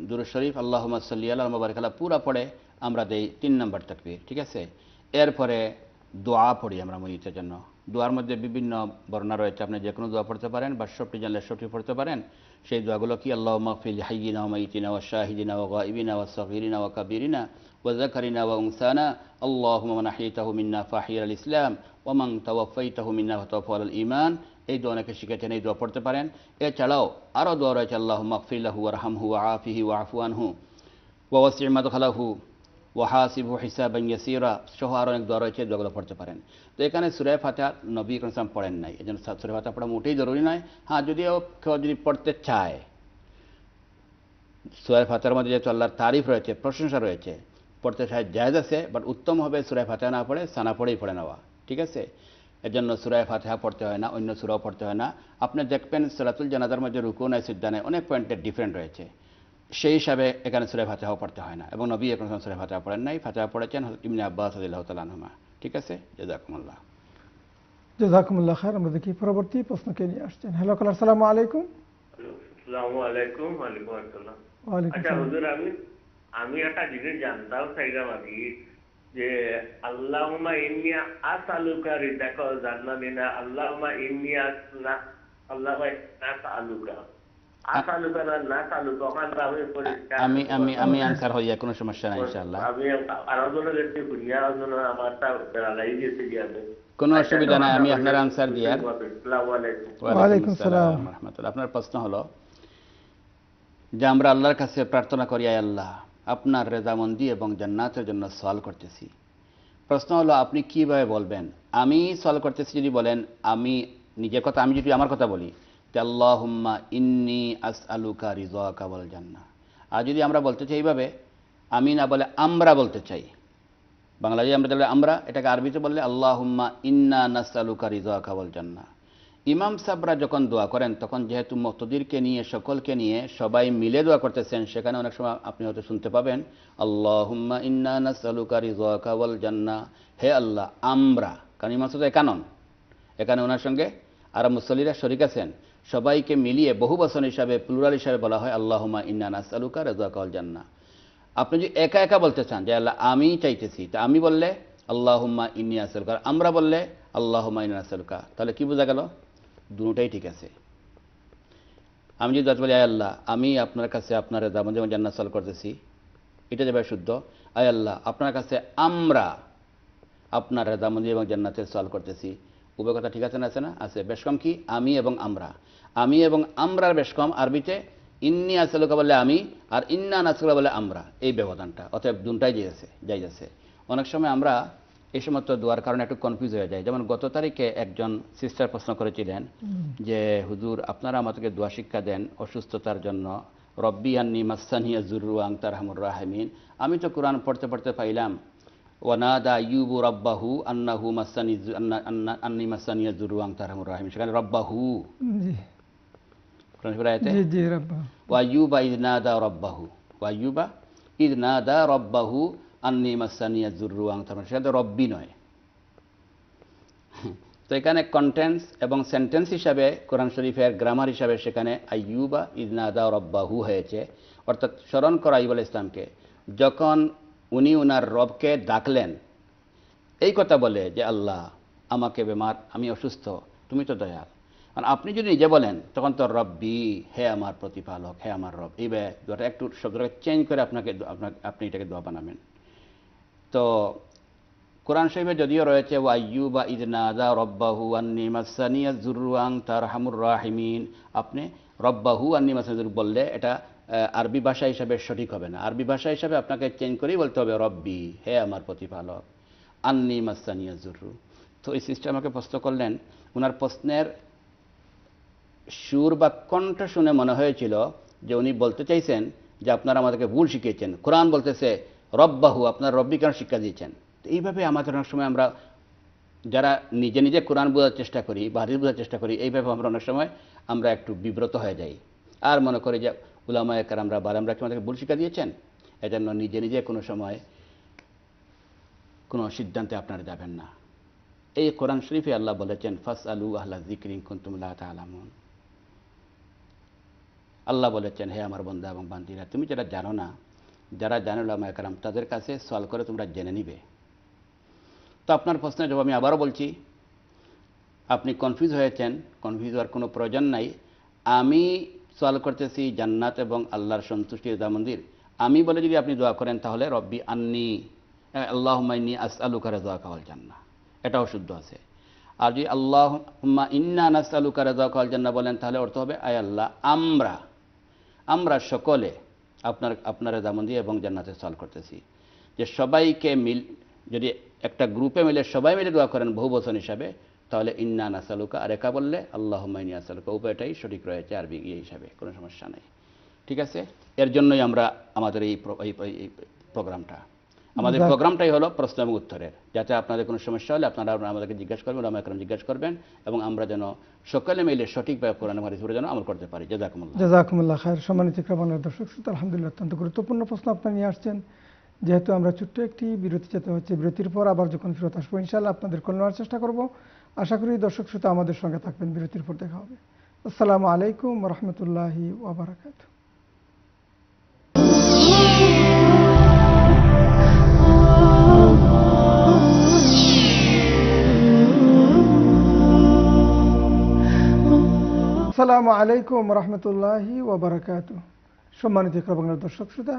দুরুদ শরীফ আল্লাহুম্মা সাল্লি আলা বারিক আলা পুরা পড়ে আমরা দেই তিন নম্বর তাকবীর, ঠিক আছে। এরপরে দোয়া পড়ি আমরা মুরিদের জন্য। দোয়ার মধ্যে বিভিন্ন বর্ণনা রয়েছে, আপনি যে কোনো দোয়া পড়তে পারেন বা সবটি জানলে সবটি পড়তে পারেন। সেই দোয়াগুলো কি, আল্লাহুম্মা ফিল হাইয়িনা ওয়া মাইয়িতিনা ওয়া শাহিদিনা ওয়া গায়িবিনা ওয়া সগীরিনা ওয়া কাবীরিনা ওয়া যাকারিনা ওয়া উনসানা, আল্লাহুম্মা মান হাইয়িতাহু মিন্না ফাহিয়া আল ইসলাম ওয়া মান তাওয়াফাইতাহু মিন্না ফাতাওয়াফা আল ঈমান। এই দোয়াকে শিখেছেন, এই দোয়া পড়তে পারেন। এছাড়াও আরও দোয়া রয়েছে, আল্লাহুম্মা গফির লাহু ওয়ারহামহু ওয়া আফিহি ওয়া আফু আনহু ওয়া ওয়াসি মাদখালাহু ওয়াহাসিবু হিসাবান ইয়াসীরা, সহ আরও অনেক দোয়া রয়েছে, দোয়াগুলো পড়তে পারেন। তো এখানে সূরা ফাতিহা নবী করিম পড়েন নাই, এই জন্য সূরা ফাতিহা পড়া মোটেই জরুরি নয়। হ্যাঁ, যদিও কেউ যদি পড়তে চায়, সূরা ফাতিহার মধ্যে যেহেতু আল্লাহর তারিফ রয়েছে, প্রশংসা রয়েছে, পড়তে চায় জায়েজ আছে। বাট উত্তম হবে সূরা ফাতিহা না পড়ে সানা পড়েই পড়ে নেওয়া, ঠিক আছে। এর জন্য সূরা ফাতিহা পড়তে হয় না, অন্য সূরাও পড়তে হয় না। আপনি দেখবেন সূরাতুল জানাজার মধ্যে রুকু নাই, সিজদা নাই, অনেক পয়েন্টে ডিফারেন্ট রয়েছে, সেই হিসাবে এখানে সূরা ফাতিহাও পড়তে হয় না। এবং নবী একরম সূরা ফাতিহা পড়েন নাই, ফাতিহা পড়েছেন হযরত ইবনে আব্বাস রাদিয়াল্লাহু তাআলা আনহুমা, ঠিক আছে। জাযাকুমুল্লাহ, জাযাকুমুল্লাহ খায়ের। আমরা দেখি পরবর্তী প্রশ্ন কে নিয়ে আসছেন। হ্যালো কলার, আসসালামু আলাইকুম। আসসালামু আলাইকুম। ওয়ালাইকুম আসসালাম। আচ্ছা হুজুর, আমি একটা জিনিস জানতাম চাইলাম আমি, যে আল্লাহুম্মা ইন্নী আসআলুকা রিদাকা ওয়া জান্নাতিনা, আল্লাহুম্মা ইন্নী আসআলুকা আমি আনসার হইয়া, কোনো সমস্যা নাই ইনশাআল্লাহ। কোনো অসুবিধা নাই, আমি আপনার আনসার দিয়া। ওয়ালাইকুম আসসালাম ওয়া রাহমাতুল্লাহ। আপনার প্রশ্ন হলো যে আমরা আল্লাহর কাছে প্রার্থনা করি, আয় আল্লাহ আপনার রেজামন্দি এবং জান্নাতের জন্য সওয়াল করতেছি। প্রশ্ন হলো আপনি কিভাবে বলবেন? আমি সওয়াল করতেছি যদি বলেন, আমি নিজের কথা, আমি যদি আমার কথা বলি, আল্লাহুম্মা ইন্নী আসআলুকা রিযাকা ওয়াল জান্নাহ। আর যদি আমরা বলতে চাই এইভাবে, আমি না বলে আমরা বলতে চাই, বাংলায় আমরা বলে আমরা, এটাকে আরবিতে বললে আল্লাহুম্মা ইন্না নাসআলুকা রিযাকা ওয়াল জান্নাহ। ইমাম সাহেবরা যখন দোয়া করেন, তখন যেহেতু মুক্তাদিরকে নিয়ে, সকলকে নিয়ে, সবাই মিলে দোয়া করতেছেন, সেখানে অনেক সময় আপনি হয়তো শুনতে পাবেন আল্লাহুম্মা ইন্না নাসআলুকা রিযাকা ওয়াল জান্নাহ, হে আল্লাহ আমরা, কারণ ইমাম সাহেব একানন, এখানে ওনার সঙ্গে আর মুসল্লিরা শরিক আছেন, সবাইকে মিলিয়ে বহুবচন হিসাবে, প্লুরাল হিসাবে বলা হয় আল্লাহুম্মা ইন্না নাসআলুকা রিযাকা ওয়াল জান্নাহ। আপনি যদি একা একা বলতে চান যে আল্লাহ আমি চাইতেছি, তা আমি বললে আল্লাহুম্মা ইন্নী আসআলুকা, আমরা বললে আল্লাহুম্মা ইন্না নাসআলুকা, তাহলে কি বোঝা গেল? দুটোটাই ঠিক আছে। আমি যদি বলি আয় আল্লাহ আমি আপনার কাছে আপনার রেজামন্দি এবং জান্নাত সওয়াল করতেছি, এটা যাবে শুদ্ধ। আয় আল্লাহ আপনার কাছে আমরা আপনার রেজামন্দি এবং জান্নাতের সওয়াল করতেছি, উভয় কথা ঠিক আছে না? আছে না? আছে। বেশ কম কি আমি এবং আমরা, আমি এবং আমরার বেশ কম। আরবিতে ইন্নী আসআলুকা বলে আমি, আর ইন্না নাসআলুকা বলে আমরা, এই ব্যবধানটা। অতএব দুটাই যাই আছে। অনেক সময় আমরা এই সমস্ত দোয়ার কারণে একটু কনফিউজ হয়ে যায়। যেমন গত তারিখে একজন সিস্টার প্রশ্ন করেছিলেন যে হুজুর আপনারা আমাদেরকে দোয়া শিক্ষা দেন অসুস্থতার জন্য, রব্বি আন্নী মাসানিয়া যুররু ওয়া আনতা আরহামুর রাহিমিন। আমি তো কোরআন পড়তে পড়তে পাইলাম ওয়ানাদা আইয়ুবু রাব্বাহু আন্নাহু মাসানি আন্নী মাসানিয়া যুররু ওয়া আনতা আরহামুর রাহিমিন, সেখানে রাব্বাহু, জি জি, রাব্বাহু ওয়া আইয়ুবা ইযনাদা রাব্বাহু, ওয়া আইয়ুবা ইযনাদা রাব্বাহু আন্নী মাসানিয়া যুররু ওয়া আনতা, সেটা রব্বি নয়। তো এখানে কন্টেন্টস এবং সেন্টেন্স হিসাবে কোরআন শরীফের গ্রামার হিসাবে সেখানে আইয়ুবা ইযনাদা রাব্বাহু হয়েছে, অর্থাৎ স্মরণ করা ইবুল ইসলামকে, যখন উনি ওনার রবকে ডাকলেন এই কথা বলে যে আল্লাহ আমাকে বেমার, আমি অসুস্থ, তুমি তো দয়াল। আর আপনি যদি নিজে বলেন তখন তো রব্বি, হে আমার প্রতিপালক, হে আমার রব, এই দোয়াটা একটু শব্দটাকে চেঞ্জ করে আপনি এটাকে দোয়া বানাবেন। তো কোরআন শরীফে যদিও রয়েছে ওয়া আইয়ুবা ইযনাদা রাব্বাহু আন্নী মাসানিয়া যুররু ওয়া আনতা আরহামুর রাহিমিন, আপনি রব্বাহু আন্নী মাসানিয়া বললে এটা আরবি ভাষা হিসাবে সঠিক হবে না। আরবি ভাষা হিসাবে আপনাকে চেঞ্জ করেই বলতে হবে রব্বি, হে আমার প্রতিপালক, আন্নী মাসানিয়া যুররু। তো এই সিস্টেম আমাকে প্রশ্ন করলেন, ওনার প্রশ্নের شور با کنٹھ شنے منا ہوئے چلو جو انہی بولتے چاہی سین جا اپنا را مادر کے بھول شکے چین قرآن بولتے سے رب بہو اپنا ربی کرن شکا دی چین تو ای بھاپے آماتر انہوں شمائے امرا جارا نیجے نیجے قرآن بودھا چیشٹا کری بھاری بودھا چیشٹا کری ای بھاپے امرا انہوں شمائے امرا ایک ٹو بیبرت ہو جائی আর মনে করে যে উলামা একরামরা বালামরা কি আমাদেরকে ভুল শিক্ষা দিয়েছেন, এজন্য নিজে নিজে কোনো সময় কোনো সিদ্ধান্তে আপনারা যাবেন না। এই কোরআন শরীফে আল্লাহ বলেছেন ফাসআলু আহলা যিকরি ইন কুনতুম লা তাআলামুন। আল্লাহ বলেছেন হে আমার বান্দা এবং বান্দিরা, তুমি যারা জানো না, যারা জানে উলামা একরাম তাদের কাছে সওয়াল করে তোমরা জেনে নিবে। তো আপনার প্রশ্নের জবাব আমি আবারও বলছি, আপনি কনফিউজ হয়েছেন, কনফিউজ হওয়ার কোনো প্রয়োজন নাই। আমি سوال کرتے سی جنت بنگ اللہ سنتوشٹی رضامندیر آمی بولے جی اپنی دعا کریں تاہلے ربی انی اللہم انی اسألوک رضاک والجنہ এটাও শুদ্ধ আছে। আর যদি اللہم انا نسألوک رضاک والجنہ বলেন তাহলে অর্থ হবে আয় আল্লাহ আমরা আমরা সকলে আপনার আপনার রজামন্দি এবং জান্নাতে সওয়াল করতেছি। যে সবাইকে মিল যদি একটা গ্রুপে মিলে সবাই মিলে দোয়া করেন বহু বচন হিসাবে তাহলে ইন্না নাসালুকা, আর একা বললে আল্লাহুম্মা ইন্নী আসআলুকা, উপায়টাই সঠিক রয়েছে আরবি ইয়ে হিসাবে, কোনো সমস্যা নেই। ঠিক আছে, এর জন্যই আমরা আমাদের এই প্রোগ্রামটা, আমাদের প্রোগ্রামটাই হলো প্রশ্ন এবং উত্তরের, যাতে আপনাদের কোনো সমস্যা হলে আপনারা আমাদেরকে জিজ্ঞাসা করবেন, উলামায়ে কেরাম জিজ্ঞাসা করবেন, এবং আমরা যেন সকলে মিলে সঠিকভাবে কোরআন হাদিস যেন আমল করতে পারি। জাযাকুমুল্লাহ জাযাকুমুল্লাহ খায়ের। সম্মানিত ইকরামানের দর্শক শ্রোতা, আলহামদুলিল্লাহ অত্যন্ত গুরুত্বপূর্ণ প্রশ্ন আপনারা নিয়ে আসছেন। যেহেতু আমরা ছোট্ট একটি বিরতি যেতে হচ্ছে, বিরতির পর আবার যখন ফিরত আসবো ইনশাআল্লাহ আপনাদের কল্যাণের চেষ্টা করব। আশা করি দর্শক শ্রোতা আমাদের সঙ্গে থাকবেন, বিরতির পর দেখা হবে। আসসালামু আলাইকুম ওয়া রাহমাতুল্লাহি ওয়া বারাকাতুহু। আসসালামু আলাইকুম ওয়া রাহমাতুল্লাহি ওয়া বারাকাতুহু। সম্মানিত ইকরা বাংলার দর্শক শ্রোতা,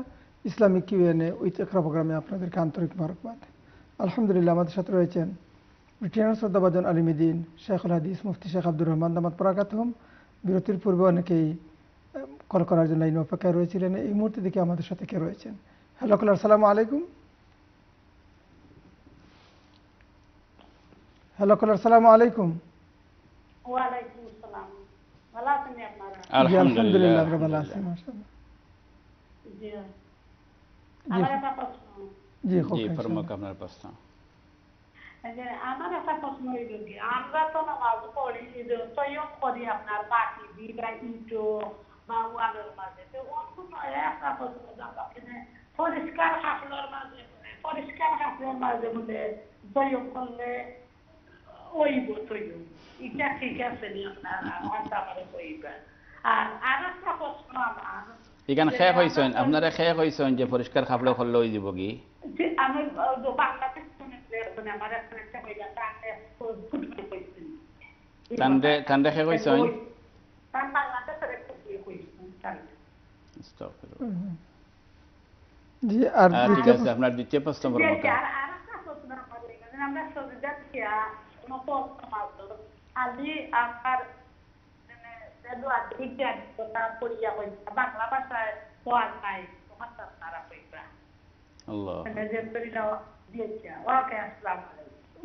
ইসলামিক কিউএনএ উইথ ইকরা প্রোগ্রামে আপনাদেরকে আন্তরিক মোবারকবাদ। আলহামদুলিল্লাহ আমাদের সাথে রয়েছেন ব্রিটেনের শ্রদ্ধাভাজন আলিমে দ্বীন শেখুল হাদিস মুফতি শেখ আব্দুর রহমান দামাত বরকাতুহুম। বিরতির পূর্বে অনেকেই কল করার জন্য লাইনে অপেক্ষায় রয়েছিলেন, এই মুহূর্তে দেখে আমাদের সাথে কে রয়েছেন। হ্যালো কলার, আসসালামু আলাইকুম। হ্যালো কলার, আসসালামু আলাইকুম। ওয়া আলাইকুম আসসালাম, ভালো আছেন আপনারা? আলহামদুলিল্লাহ আমরা ভালো আছি, মাশাআল্লাহ। জি আমার একটা প্রশ্ন। জি জি ফরমা আপনার প্রশ্ন। আমার একটা প্রশ্ন হইল কি, আমরা তো নামাজ পড়ি তৈয়ব করি আপনার বাকি দিবা ইটো বা ওয়ালের মাঝে, তো অন্য একটা প্রশ্ন জানবো কিনা পরিষ্কার হাফলের মাঝে, পরিষ্কার হাফলের মাঝে বলে তৈয়ব করলে ওইব তৈয়ব, এটা ঠিক আছে নি আপনার ঘন্টা পরে কইবা। আর আরেকটা প্রশ্ন আমার এখানে শেখ হইছেন, আপনারা শেখ হইছেন যে পরিষ্কার হাফলে করলে ওই দিব কি যে আমি বাংলাতে বাংলা ভাষায়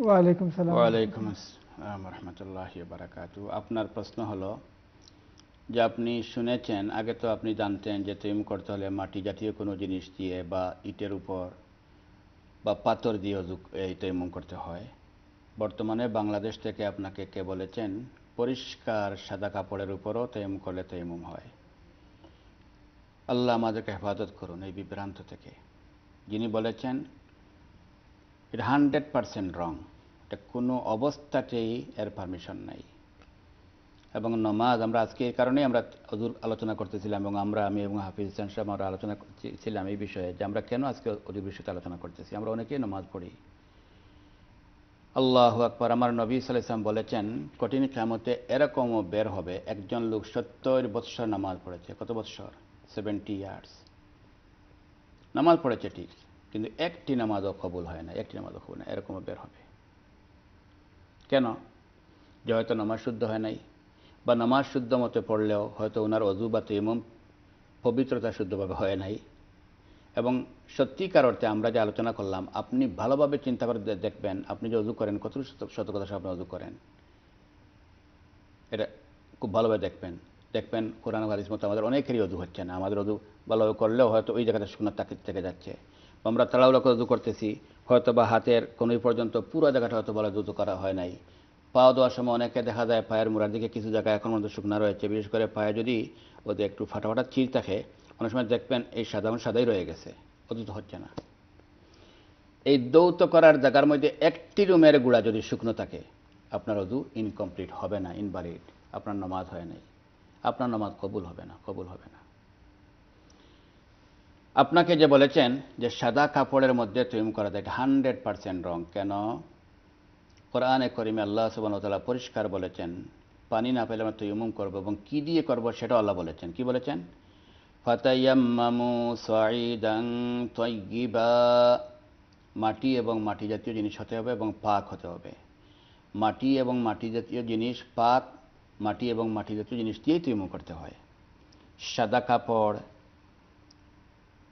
ওয়ালাইকুম আসসালাম। ওয়ালাইকুম আসসালাম ওয়া রাহমাতুল্লাহি ওয়া বারাকাতুহু। আপনার প্রশ্ন হলো যে আপনি শুনেছেন, আগে তো আপনি জানতেন যে তৈম করতে হলে মাটি জাতীয় কোনো জিনিস দিয়ে বা ইটের উপর বা পাথর দিয়ে এই তৈম করতে হয়। বর্তমানে বাংলাদেশ থেকে আপনাকে কে বলেছেন পরিষ্কার সাদা কাপড়ের উপরও তৈম করলে তৈমুম হয়? আল্লাহ আমাদেরকে হেফাজত করুন এই বিভ্রান্ত থেকে। যিনি বলেছেন এটা 100% রং, এটা কোনো অবস্থাতেই এর পারমিশন নাই। এবং নমাজ আমরা আজকে এই কারণেই আমরা আলোচনা করতেছিলাম, এবং আমি এবং হাফিজ হোসেন সাহেব আমরা আলোচনা করছিলাম এই বিষয়ে যে আমরা কেন আজকে অজুর বিষয়তে আলোচনা করতেছি। আমরা অনেকেই নমাজ পড়ি, আল্লাহু আকবার। আমার নবী সাল্লাল্লাহু আলাইহি ওয়াসাল্লাম বলেছেন কঠিন কিয়ামতে এরকমও বের হবে একজন লোক 70 বৎসর নামাজ পড়েছে। কত বৎসর? 70 ইয়ার্স নামাজ পড়েছে ঠিক, কিন্তু একটি নামাজও কবুল হয় না, একটি নামাজও কবুল না, এরকমও বের হবে। কেন? যে হয়তো নামাজ শুদ্ধ হয় নাই, বা নামাজ শুদ্ধ মতে পড়লেও হয়তো ওনার অজু বা তেমন পবিত্রতা শুদ্ধভাবে হয় নাই। এবং সত্যিকার অর্থে আমরা যে আলোচনা করলাম, আপনি ভালোভাবে চিন্তা করে দেখবেন আপনি যে অজু করেন কত শতকথা আপনি অজু করেন, এটা খুব ভালোভাবে দেখবেন দেখবেন কোরআন হাদিস মতো আমাদের অনেকেরই অজু হচ্ছে না। আমাদের অজু ভালোভাবে করলেও হয়তো ওই জায়গাটা সুন্নাত তাকীদ থেকে যাচ্ছে। আমরা তাড়াহুড়া করে অজু করতেছি, হয়তো বা হাতের কোনোই পর্যন্ত পুরো জায়গাটা হয়তো ভালো অজু করা হয় নাই। পাও দেওয়ার সময় অনেকে দেখা যায় পায়ের মুড়ার দিকে কিছু জায়গায় এখন মধ্যে শুকনা রয়েছে, বিশেষ করে পায়ে যদি ওদের একটু ফাটা ফাটা চিড় থাকে অনেক সময় দেখবেন এই সাধারণ সাদাই রয়ে গেছে, অজু তো হচ্ছে না। এই দৌত করার জায়গার মধ্যে একটি রুমের গোড়া যদি শুকনো থাকে আপনার অজু ইনকমপ্লিট হবে না, ইনভ্যালিড, আপনার নামাজ হয় নাই, আপনার নামাজ কবুল হবে না, কবুল হবে না। আপনাকে যে বলেছেন যে সাদা কাপড়ের মধ্যে তৈম করা যায়, 100% রং। কেন? কোরআনে করিমে আল্লাহ সুবহানাহু ওয়া তাআলা পরিষ্কার বলেছেন পানি না পেলে আমরা তৈমুম করবো, এবং কী দিয়ে করবো সেটাও আল্লাহ বলেছেন। কি বলেছেন? ফাতায়াম্মামু সাঈদান তাইয়্যিবা, মাটি এবং মাটি জাতীয় জিনিস হতে হবে এবং পাক হতে হবে। মাটি এবং মাটি জাতীয় জিনিস পাক, মাটি এবং মাটি জাতীয় জিনিস দিয়েই তৈমুম করতে হয়। সাদা কাপড়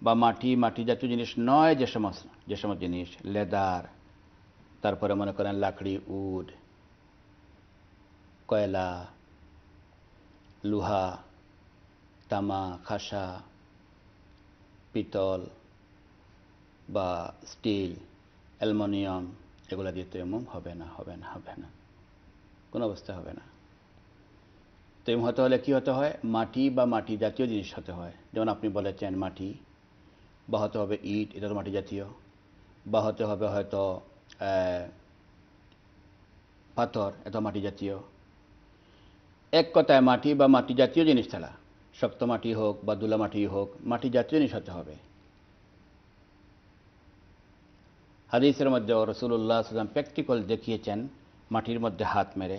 বা মাটি মাটি জাতীয় জিনিস নয় যে সমস্ত জিনিস, লেদার, তারপরে মনে করেন লাকড়ি, উড, কয়লা, লোহা, তামা, খাসা, পিতল বা স্টিল, অ্যালুমিনিয়াম, এগুলো দিয়ে তৈমুম হবে না, হবে না, হবে না, কোনো অবস্থা হবে না। তৈমুম হতে হলে কী হতে হয়? মাটি বা মাটি জাতীয় জিনিস হতে হয়। যেমন আপনি বলেছেন মাটি, বা হতে হবে ইট, এটা তো মাটি জাতীয়, বা হতে হবে হয়তো পাথর, এটা মাটি জাতীয়। এক কথায় মাটি বা মাটি জাতীয় জিনিস ছাড়া শক্ত মাটি হোক বা দুলা মাটি হোক, মাটি জাতীয় জিনিস হতে হবে। হাদিসের মধ্যে রাসূলুল্লাহ সাল্লাল্লাহু আলাইহি ওয়াসাল্লাম প্র্যাকটিক্যাল দেখিয়েছেন মাটির মধ্যে হাত মেরে,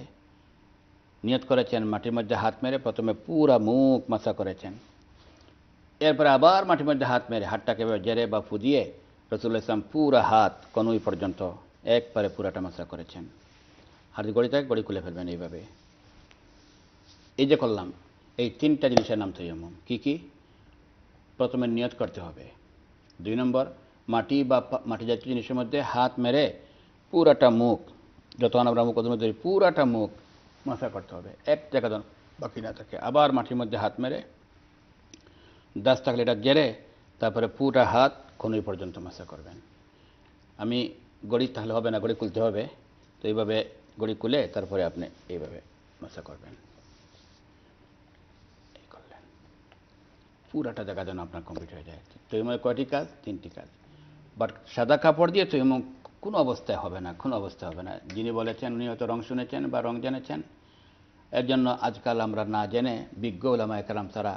নিয়ত করেছেন মাটির মধ্যে হাত মেরে, প্রথমে পুরা মুখ মাছা করেছেন, এরপরে আবার মাটির মধ্যে হাত মেরে হাতটাকে জেরে বা ফুদিয়ে রাসূলুল্লাহ সাল্লাল্লাহু আলাইহি ওয়াসাল্লাম পুরা হাত কনুই পর্যন্ত একবারে পুরাটা মাছা করেছেন। হাত গড়িটাকে গড়ি খুলে ফেলবেন এইভাবে। এই যে করলাম, এই তিনটা জিনিসের নাম তৈমুম। কী কী? প্রথমে নিয়ত করতে হবে। 2 নম্বর, মাটি বা মাটি জাতীয় জিনিসের মধ্যে হাত মেরে পুরাটা মুখ, যতক্ষণ আমরা মুখ অধুনো ধরি পুরাটা মুখ মাছা করতে হবে, এক জায়গা যেন বাকি না থাকে। আবার মাটির মধ্যে হাত মেরে দাস থাকলে এটা জেরে তারপরে পুরা হাত কনুই পর্যন্ত মাছা করবেন। আমি গড়ি তাহলে হবে না, গড়ি খুলতে হবে, তো এইভাবে গড়ি খুলে তারপরে আপনি এইভাবে মাছা করবেন, এই করলেন পুরাটা জায়গা যেন আপনার কমপ্লিট হয়ে যায়। তৈমুমের কয়টি কাজ? 3টি কাজ। বাট সাদা কাপড় দিয়ে তৈমুম কোনো অবস্থায় হবে না, কোনো অবস্থায় হবে না। যিনি বলেছেন উনি হয়তো রং শুনেছেন বা রং জেনেছেন, এর জন্য আজকাল আমরা না জেনে বিজ্ঞ ওলামা একরাম ছাড়া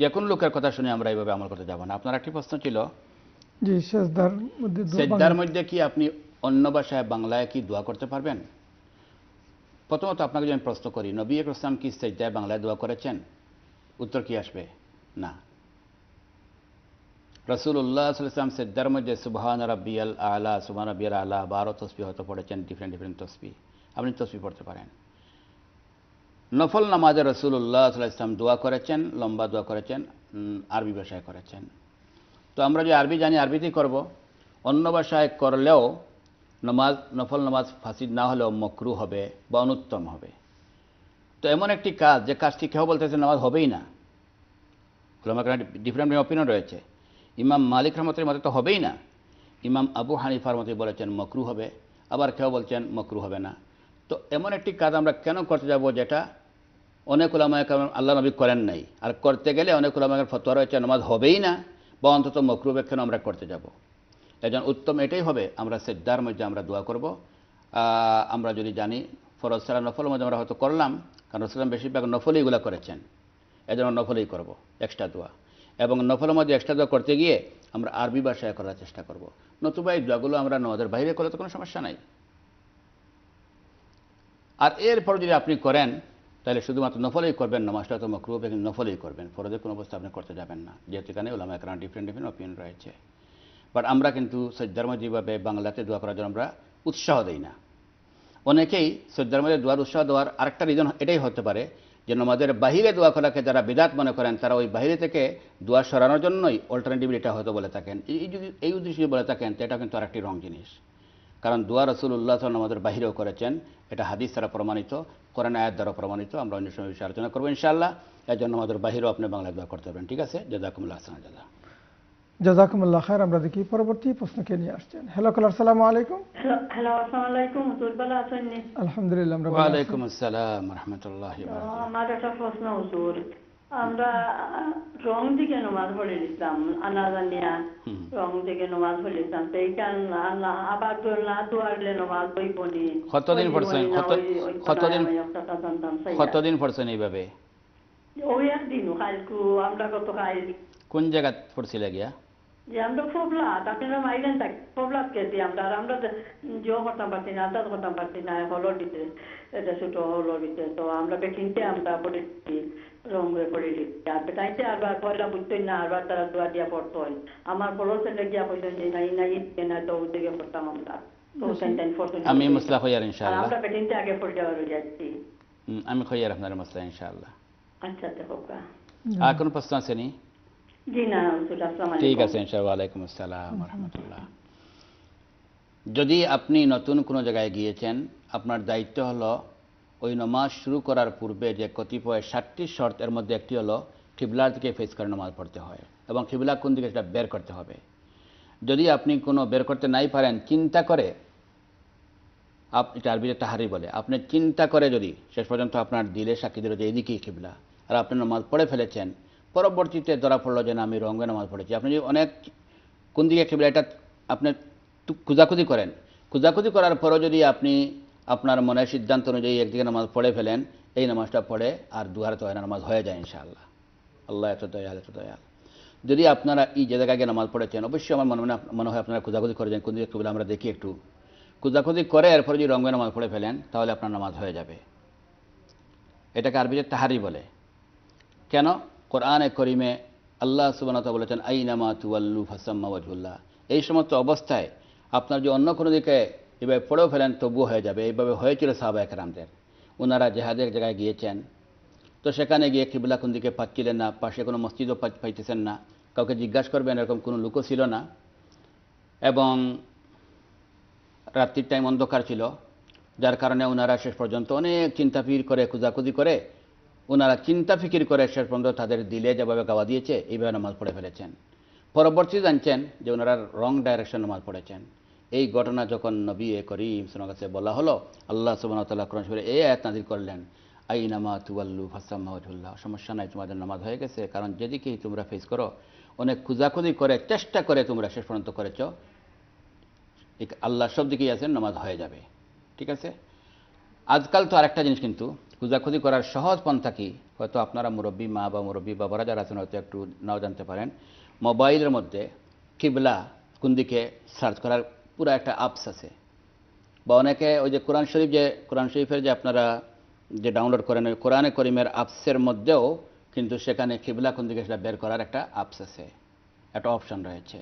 যে কোনো লোকের কথা শুনে আমরা এইভাবে আমল করতে যাব না। আপনার একটি প্রশ্ন ছিল সেজদার মধ্যে কি আপনি অন্য ভাষায় বাংলায় কি দোয়া করতে পারবেন? প্রথমত আপনাকে যদি আমি প্রশ্ন করি নবী আকরাম সাল্লাল্লাহু আলাইহি ওয়াসাল্লাম কি সেজদায় বাংলায় দোয়া করেছেন? উত্তর কি আসবে? না। রাসূলুল্লাহ সাল্লাল্লাহু আলাইহি ওয়াসাল্লাম সেজদার মধ্যে সুবহান রাব্বিয়াল আলা, সুবহান রাব্বিয়াল আলা 12 তাসবিহ হয়তো পড়েছেন, ডিফারেন্ট তাসবিহ, আপনি তাসবিহ পড়তে পারেন। নফল নামাজে রাসূলুল্লাহ সাল্লাল্লাহু আলাইহি ওয়াসাল্লাম দোয়া করেছেন, লম্বা দোয়া করেছেন, আরবি ভাষায় করেছেন। তো আমরা যে আরবি জানি আরবিতেই করব, অন্য ভাষায় করলেও নামাজ, নফল নামাজ ফাসিদ না হলেও মকরু হবে বা অনুত্তম হবে। তো এমন একটি কাজ যে কাজটি কেউ বলতেছে নামাজ হবেই না, ডিফারেন্ট অপিনিয়ন রয়েছে। ইমাম মালিক রহমাতুল্লাহির মতে তো হবেই না, ইমাম আবু হানিফার মতে বলেছেন মকরু হবে, আবার কেউ বলছেন মকরু হবে না। তো এমন একটি কাজ আমরা কেন করতে যাব যেটা অনেক উলামায়ে কেরাম, আল্লাহ নবী করেন নাই, আর করতে গেলে অনেক উলামায়ে কেরামের ফতোয়া রয়েছে নামাজ হবেই না বা অন্তত মকরু হবে, কেন আমরা করতে যাব? এজন উত্তম এটাই হবে, আমরা সেজদার মধ্যে আমরা দোয়া করব। আমরা যদি জানি ফরজ ছাড়া নফলের মধ্যে আমরা হয়তো করলাম, কারণ রাসূলুল্লাহ বেশিরভাগ নফলই এগুলো করেছেন, এজন্য নফলেই করব এক্সট্রা দোয়া, এবং নফলের মধ্যে এক্সট্রা দোয়া করতে গিয়ে আমরা আরবি ভাষায় করার চেষ্টা করব। নতুবা এই দোয়াগুলো আমরা নামাজের বাইরে করলে তো কোনো সমস্যা নাই। আর এরপর যদি আপনি করেন তাহলে শুধুমাত্র নফলেই করবেন, নামাজটা তো মকরু হবে কিন্তু নফলেই করবেন, ফরজের কোনো অবস্থা আপনি করতে যাবেন না, যেহেতু এখানে উলামায়ে কেরাম ডিফারেন্ট অপিনিয়ন রয়েছে। বাট আমরা কিন্তু সেজদার মধ্যে যেভাবে বাংলাতে দোয়া করার জন্য আমরা উৎসাহ দেই না, অনেকেই সেজদার মধ্যে দোয়ার উৎসাহ দেওয়ার আরেকটা রিজন এটাই হতে পারে যে নামাজের বাহিরে দোয়া করাকে যারা বিদাত মনে করেন তারা ওই বাহিরে থেকে দোয়া সরানোর জন্যই অল্টারনেটিভ এটা হয়তো বলে থাকেন, এই উদ্দেশ্যে বলে থাকেন, তো এটা কিন্তু আরেকটি রং জিনিস। কারণ দোয়া রাসূলুল্লাহ সাল্লাল্লাহু আলাইহি ওয়াসাল্লাম আমাদের বাহিরেও করেছেন, এটা হাদিস দ্বারা প্রমাণিত, কোরআন আয়াত দ্বারা প্রমাণিত। আমরা অন্য সময় বিষয়ে আলোচনা করব ইনশাআল্লাহ। এর জন্য আমাদের বাহিরেও আপনি বাংলা দোয়া করতে পারবেন, ঠিক আছে? জাযাকুমুল্লাহ হাসান জাযা। জাযাকুমুল্লাহ খায়ের। আমরা দেখি পরবর্তী প্রশ্নকে নিয়ে আসছেন। হ্যালো কলার, আসসালামু আলাইকুম। হ্যালো, আসসালামু আলাইকুম। হুজুর ভালো আছেন? আলহামদুলিল্লাহ, আমরা ভালো আছি। ওয়া আলাইকুম আসসালাম ওয়া রাহমাতুল্লাহি ওয়া বারাকাতুহু। আমার একটা প্রশ্ন হুজুর, আমরা রং দিকে নামাজ পড়েছিলাম, আনাজানিয়া রং দিকে নামাজ পড়েছিলাম, সেইখান আবার দুয়ারলে নামাজ বই পড়ি। কতদিন পড়ছেন? কতদিন পড়ছেন এইভাবে? ওই একদিন কালকু আমরা কত কাল কোন জায়গা পড়ছিল গিয়া যে আমরা ফোবলা, আপনারা মাইলেন তাক ফোবলা কে দিয়ে আমরা যে হতাম পারছি না, আদাত হতাম পারছি না, হলো দিতে এটা ছোট হলো দিতে, তো আমরা বেকিংতে আমরা পড়েছি রঙে পড়ে দিচ্ছি। আর বেটাইতে আবার পয়লা বুঝতই না, আবার তারা দোয়া দিয়া পড়তো হয়। আমার বড় ছেলে গিয়া বললেন যে নাই নাই ইচ্ছে না, তো ওই দিকে পড়তাম আমরা, তো সেন্টেন ফোর্টুন আমি মুসলা হইয়ার ইনশাআল্লাহ। আমরা বেকিংতে আগে পড়ে যাওয়ার যাচ্ছি, আমি হইয়ার আপনার মুসলা ইনশাআল্লাহ। আচ্ছা, তো হোকা আর কোন প্রশ্ন আছে নি? জি না হুজুর, আসসালামু আলাইকুম। ঠিক আছে ইনশাআল্লাহ, ওয়ালাইকুম আসসালাম ওয়া রাহমাতুল্লাহ। যদি আপনি নতুন কোনো জায়গায় গিয়েছেন, আপনার দায়িত্ব হলো ওই নামাজ শুরু করার পূর্বে যে কতিপয় ৬০টি শর্তের মধ্যে একটি হলো কিবলার দিকে ফেস করে নামাজ পড়তে হয় এবং কিবলা কোন দিকে সেটা বের করতে হবে। যদি আপনি কোনো বের করতে নাই পারেন, চিন্তা করে, আপনি আরবিতে তাহারি বলে, আপনি চিন্তা করে যদি শেষ পর্যন্ত আপনার দিলে সাক্ষী দিল যে এদিকেই কিবলা আর আপনি নামাজ পড়ে ফেলেছেন, পরবর্তীতে ধরা পড়লো যে না আমি রঙে নামাজ পড়েছি, আপনি যদি অনেক কোন দিকে কিবলা এটা আপনি খোঁজাখুঁজি করেন, খোঁজাখুঁজি করার পরও যদি আপনি আপনার মনের সিদ্ধান্ত অনুযায়ী একদিকে নামাজ পড়ে ফেলেন, এই নামাজটা পড়ে আর দুহার তো হয় না, নামাজ হয়ে যায় ইনশাআল্লাহ। আল্লাহ এত দয়াল, এত দয়াল। যদি আপনারা এই যে জায়গায় গিয়ে নামাজ পড়েছেন, অবশ্যই আমার মনে হয় আপনারা খোঁজাখুঁজি করে যান কোন দিকে কিবলা আমরা দেখি একটু, খোঁজাখুঁজি করে এরপরে যদি রঙে নামাজ পড়ে ফেলেন তাহলে আপনার নামাজ হয়ে যাবে। এটাকে আরবিতে তাহারি বলে। কেন? কোরআন করিমে আল্লাহ সুবহানাহু ওয়া তাআলা বলেছেন আইনামা তুওয়াল্লু ফাসাম্মা ওয়াজহুল্লাহ। এই সমস্ত অবস্থায় আপনার যে অন্য কোনো দিকে এভাবে পড়েও ফেলেন তবুও হয়ে যাবে। এইভাবে হয়েছিল সাহাবা একরামদের, ওনারা জেহাদের জায়গায় গিয়েছেন, তো সেখানে গিয়ে কিবলা কোন দিকে পাচ্ছিলেন না, পাশে কোনো মসজিদও পাইতেছেন না, কাউকে জিজ্ঞাসা করবেন এরকম কোনো লোকও ছিল না, এবং রাত্রির টাইম অন্ধকার ছিল, যার কারণে ওনারা শেষ পর্যন্ত অনেক চিন্তাফির করে খোঁজাখুঁজি করে ওনারা চিন্তা ফিকির করে শেষ পর্যন্ত তাদের দিলে যেভাবে গাওয়া দিয়েছে এইভাবে নামাজ পড়ে ফেলেছেন। পরবর্তীতে জানছেন যে ওনারা রং ডাইরেকশন নামাজ পড়েছেন। এই ঘটনা যখন নবী করিম সাল্লাল্লাহু আলাইহি ওয়াসাল্লাম বলা হলো, আল্লাহ সুবহানাহু ওয়া তাআলা কোরআন শরীফে এই আয়াত নাযিল করলেন আইনামা তুওয়াল্লু ফাসাম্মা ওয়াজহুল্লাহ। সমস্যা নাই, তোমাদের নামাজ হয়ে গেছে, কারণ যেদিকেই তোমরা ফেস করো, অনেক খোঁজাখুঁজি করে চেষ্টা করে তোমরা শেষ পর্যন্ত করেছ, আল্লাহ সব দিকেই আছেন, নামাজ হয়ে যাবে। ঠিক আছে? আজকাল তো আরেকটা জিনিস, কিন্তু খোঁজাখুঁজি করার সহজ পন্থা কী, হয়তো আপনারা মুরব্বী মা বা মুরব্বী বাবারা যারা আছেন হয়তো একটু নাও জানতে পারেন, মোবাইলের মধ্যে কিবলা কোন দিকে সার্চ করার পুরো একটা অ্যাপস আছে, বা অনেকে ওই যে কোরআন শরীফের যে আপনারা যে ডাউনলোড করেন ওই কোরআনে করিমের অ্যাপসের মধ্যেও কিন্তু সেখানে কিবলা কোন দিকে সেটা বের করার একটা অ্যাপস আছে, একটা অপশন রয়েছে,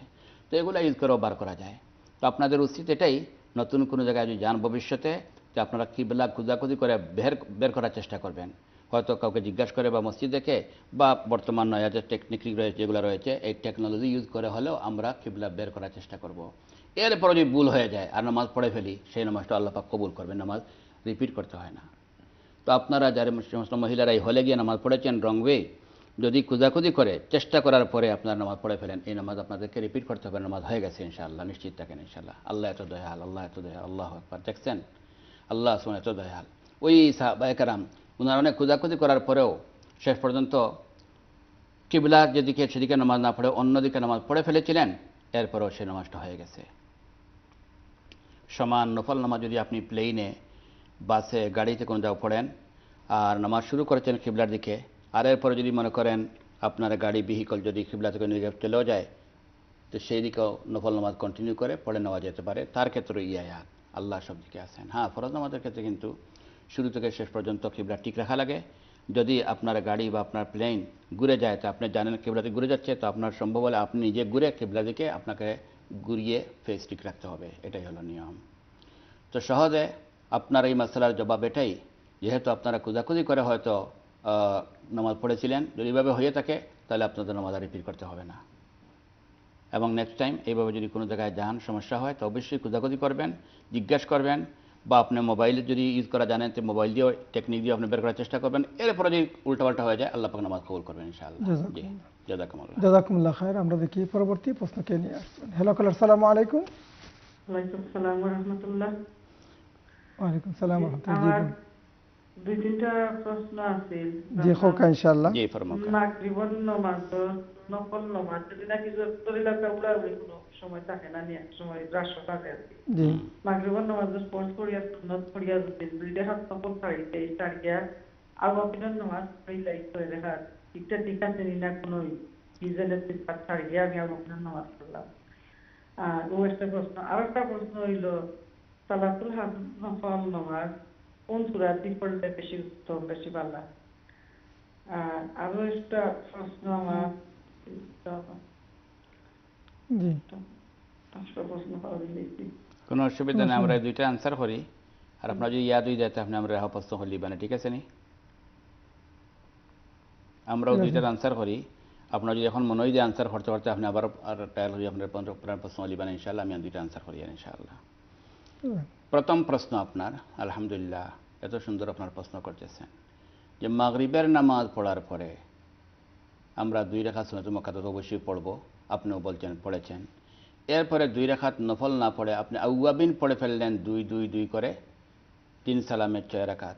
তো এগুলো ইউজ করেও বার করা যায়। তো আপনাদের উচিত এটাই, নতুন কোনো জায়গায় যদি যান ভবিষ্যতে, যে আপনারা কিবলা খোঁজাখুঁজি করে বের করার চেষ্টা করবেন, হয়তো কাউকে জিজ্ঞাসা করে বা মসজিদ দেখে বা বর্তমান নয়া যে টেকনিক রয়েছে, যেগুলো রয়েছে এই টেকনোলজি ইউজ করে হলেও আমরা কিবলা বের করার চেষ্টা করব। এরপরে যদি ভুল হয়ে যায় আর নামাজ পড়ে ফেলি, সেই নামাজটা আল্লাহ পাক কবুল করবেন, নামাজ রিপিট করতে হয় না। তো আপনারা যারা সমস্ত মহিলারা এই হলে গিয়ে নামাজ পড়েছেন রংওয়ে, যদি খোঁজাখুঁজি করে চেষ্টা করার পরে আপনারা নামাজ পড়ে ফেলেন, এই নামাজ আপনাদেরকে রিপিট করতে হবে, নামাজ হয়ে গেছে ইনশাআল্লাহ, নিশ্চিত থাকেন ইনশাআল্লাহ। আল্লাহ এত দয়াল, আল্লাহ এত দয়াল, আল্লাহু আকবার। দেখছেন আল্লাহ সুবহানাহু ওয়া তাআলা ওই সাহাবায়ে কেরাম ওনারা অনেক খোঁজাখুঁজি করার পরেও শেষ পর্যন্ত কিবলা যেদিকে সেদিকে নামাজ না পড়ে অন্যদিকে নামাজ পড়ে ফেলেছিলেন, এরপরেও সে নামাজটা হয়ে গেছে। সমান নফল নামাজ যদি আপনি প্লেনে, বাসে, গাড়িতে কোনো যাও পড়েন আর নামাজ শুরু করেছেন কিবলার দিকে, আর এরপরে যদি মনে করেন আপনার গাড়ি ভেহিকল যদি কিবলা থেকে নিয়ে চলেও যায়, তো সেই দিকেও নফল নামাজ কন্টিনিউ করে পড়ে নেওয়া যেতে পারে, তার ক্ষেত্রে ইয়াত আল্লাহ সব দিকে আসেন। হ্যাঁ, ফরজ নামাজের ক্ষেত্রে কিন্তু শুরু থেকে শেষ পর্যন্ত কিবলা ঠিক রাখা লাগে। যদি আপনার গাড়ি বা আপনার প্লেন ঘুরে যায়, তো আপনি জানেন কিবলাতে ঘুরে যাচ্ছে, তো আপনার সম্ভব হলে আপনি নিজে ঘুরে কিবলা দিকে আপনাকে ঘুরিয়ে ফেস ঠিক রাখতে হবে, এটাই হলো নিয়ম। তো সহজে আপনার এই মাসালার জবাব এটাই, যেহেতু আপনারা খোঁজাখুঁজি করে হয়তো নামাজ পড়েছিলেন, যদি এভাবে হয়ে থাকে তাহলে আপনাদের নামাজ রিপিট করতে হবে না। এবং নেক্সট টাইম এইভাবে যদি কোনো জায়গায় যান সমস্যা হয় তো অবশ্যই খোঁজাখুঁজি করবেন, জিজ্ঞাসা করবেন, বা আপনি মোবাইলে যদি ইউজ করা জানেন তো মোবাইল দিয়েও টেকনিক দিয়ে আপনি বের করার চেষ্টা করবেন। এরপরে যদি উল্টাপাল্টা হয়ে যায় আল্লাহ পাক নামাজ কবুল করবেন ইনশাআল্লাহ। জি জাযাকুমুল্লাহ খায়ের। আমরা দেখি পরবর্তী প্রশ্নকে নিয়ে আসছেন। হ্যালো কলার, আসসালামু আলাইকুম। ওয়ালাইকুম আসসালাম ওয়া রাহমাতুল্লাহ। ওয়ালাইকুম আসসালাম ওয়া রাহমাতুল্লাহ। দুই তিনটা প্রশ্ন আছে। জি হোক ইনশাআল্লাহ। জি ফরমান। মাগরিবের নামাজ নফল নামাজ যদি নাকি জরুরি লাগা উড়ার কোনো সময় থাকে না, নিয়ে সময় গ্রাস থাকে। জি মাগরিবের নামাজ স্পোর্টস করিয়া সুন্নাত পড়িয়া দুইটা হাত সফল সাইতে স্টার গিয়া আর ওয়াকিনের নামাজ সেই লাইক করে রাখা ঠিকটা ঠিক আছে না, কোনো বিজনেস পাঠ ছাড় গিয়া আমি ওয়াকিনের নামাজ পড়লাম। আর ও একটা প্রশ্ন, আর একটা প্রশ্ন হইল সালাতুল হাফিজ নফল নামাজ কোন সুরাটি পড়লে বেশি উত্তম, বেশি ভালো? আর আরো একটা প্রশ্ন আমার, কোনো অসুবিধা নেই, আমরা দুইটা আনসার করি। আর আপনার যদি ইয়া দুই যায় আপনি আমরা প্রশ্ন করলি মানে ঠিক আছে নি, আমরাও দুইটার আনসার করি। আপনার যদি এখন মনে হয় যে আনসার করতে করতে আপনি আবার ট্রায়াল হয়ে আপনার প্রশ্ন করলি মানে ইনশাল্লাহ আমি দুইটা আনসার করি ইনশাআল্লাহ। প্রথম প্রশ্ন আপনার, আলহামদুলিল্লাহ এত সুন্দর আপনার প্রশ্ন করতেছেন যে মাগরিবের নামাজ পড়ার পরে আমরা দুই রাখাত সুন্নাত মুআক্কাদা অবশ্যই পড়ব, আপনিও বলছেন পড়েছেন। এরপরে দুই রাখাত নফল না পড়ে আপনি আউয়াবিন পড়ে ফেললেন দুই দুই দুই করে, তিন সালামের ছয় রাখাত।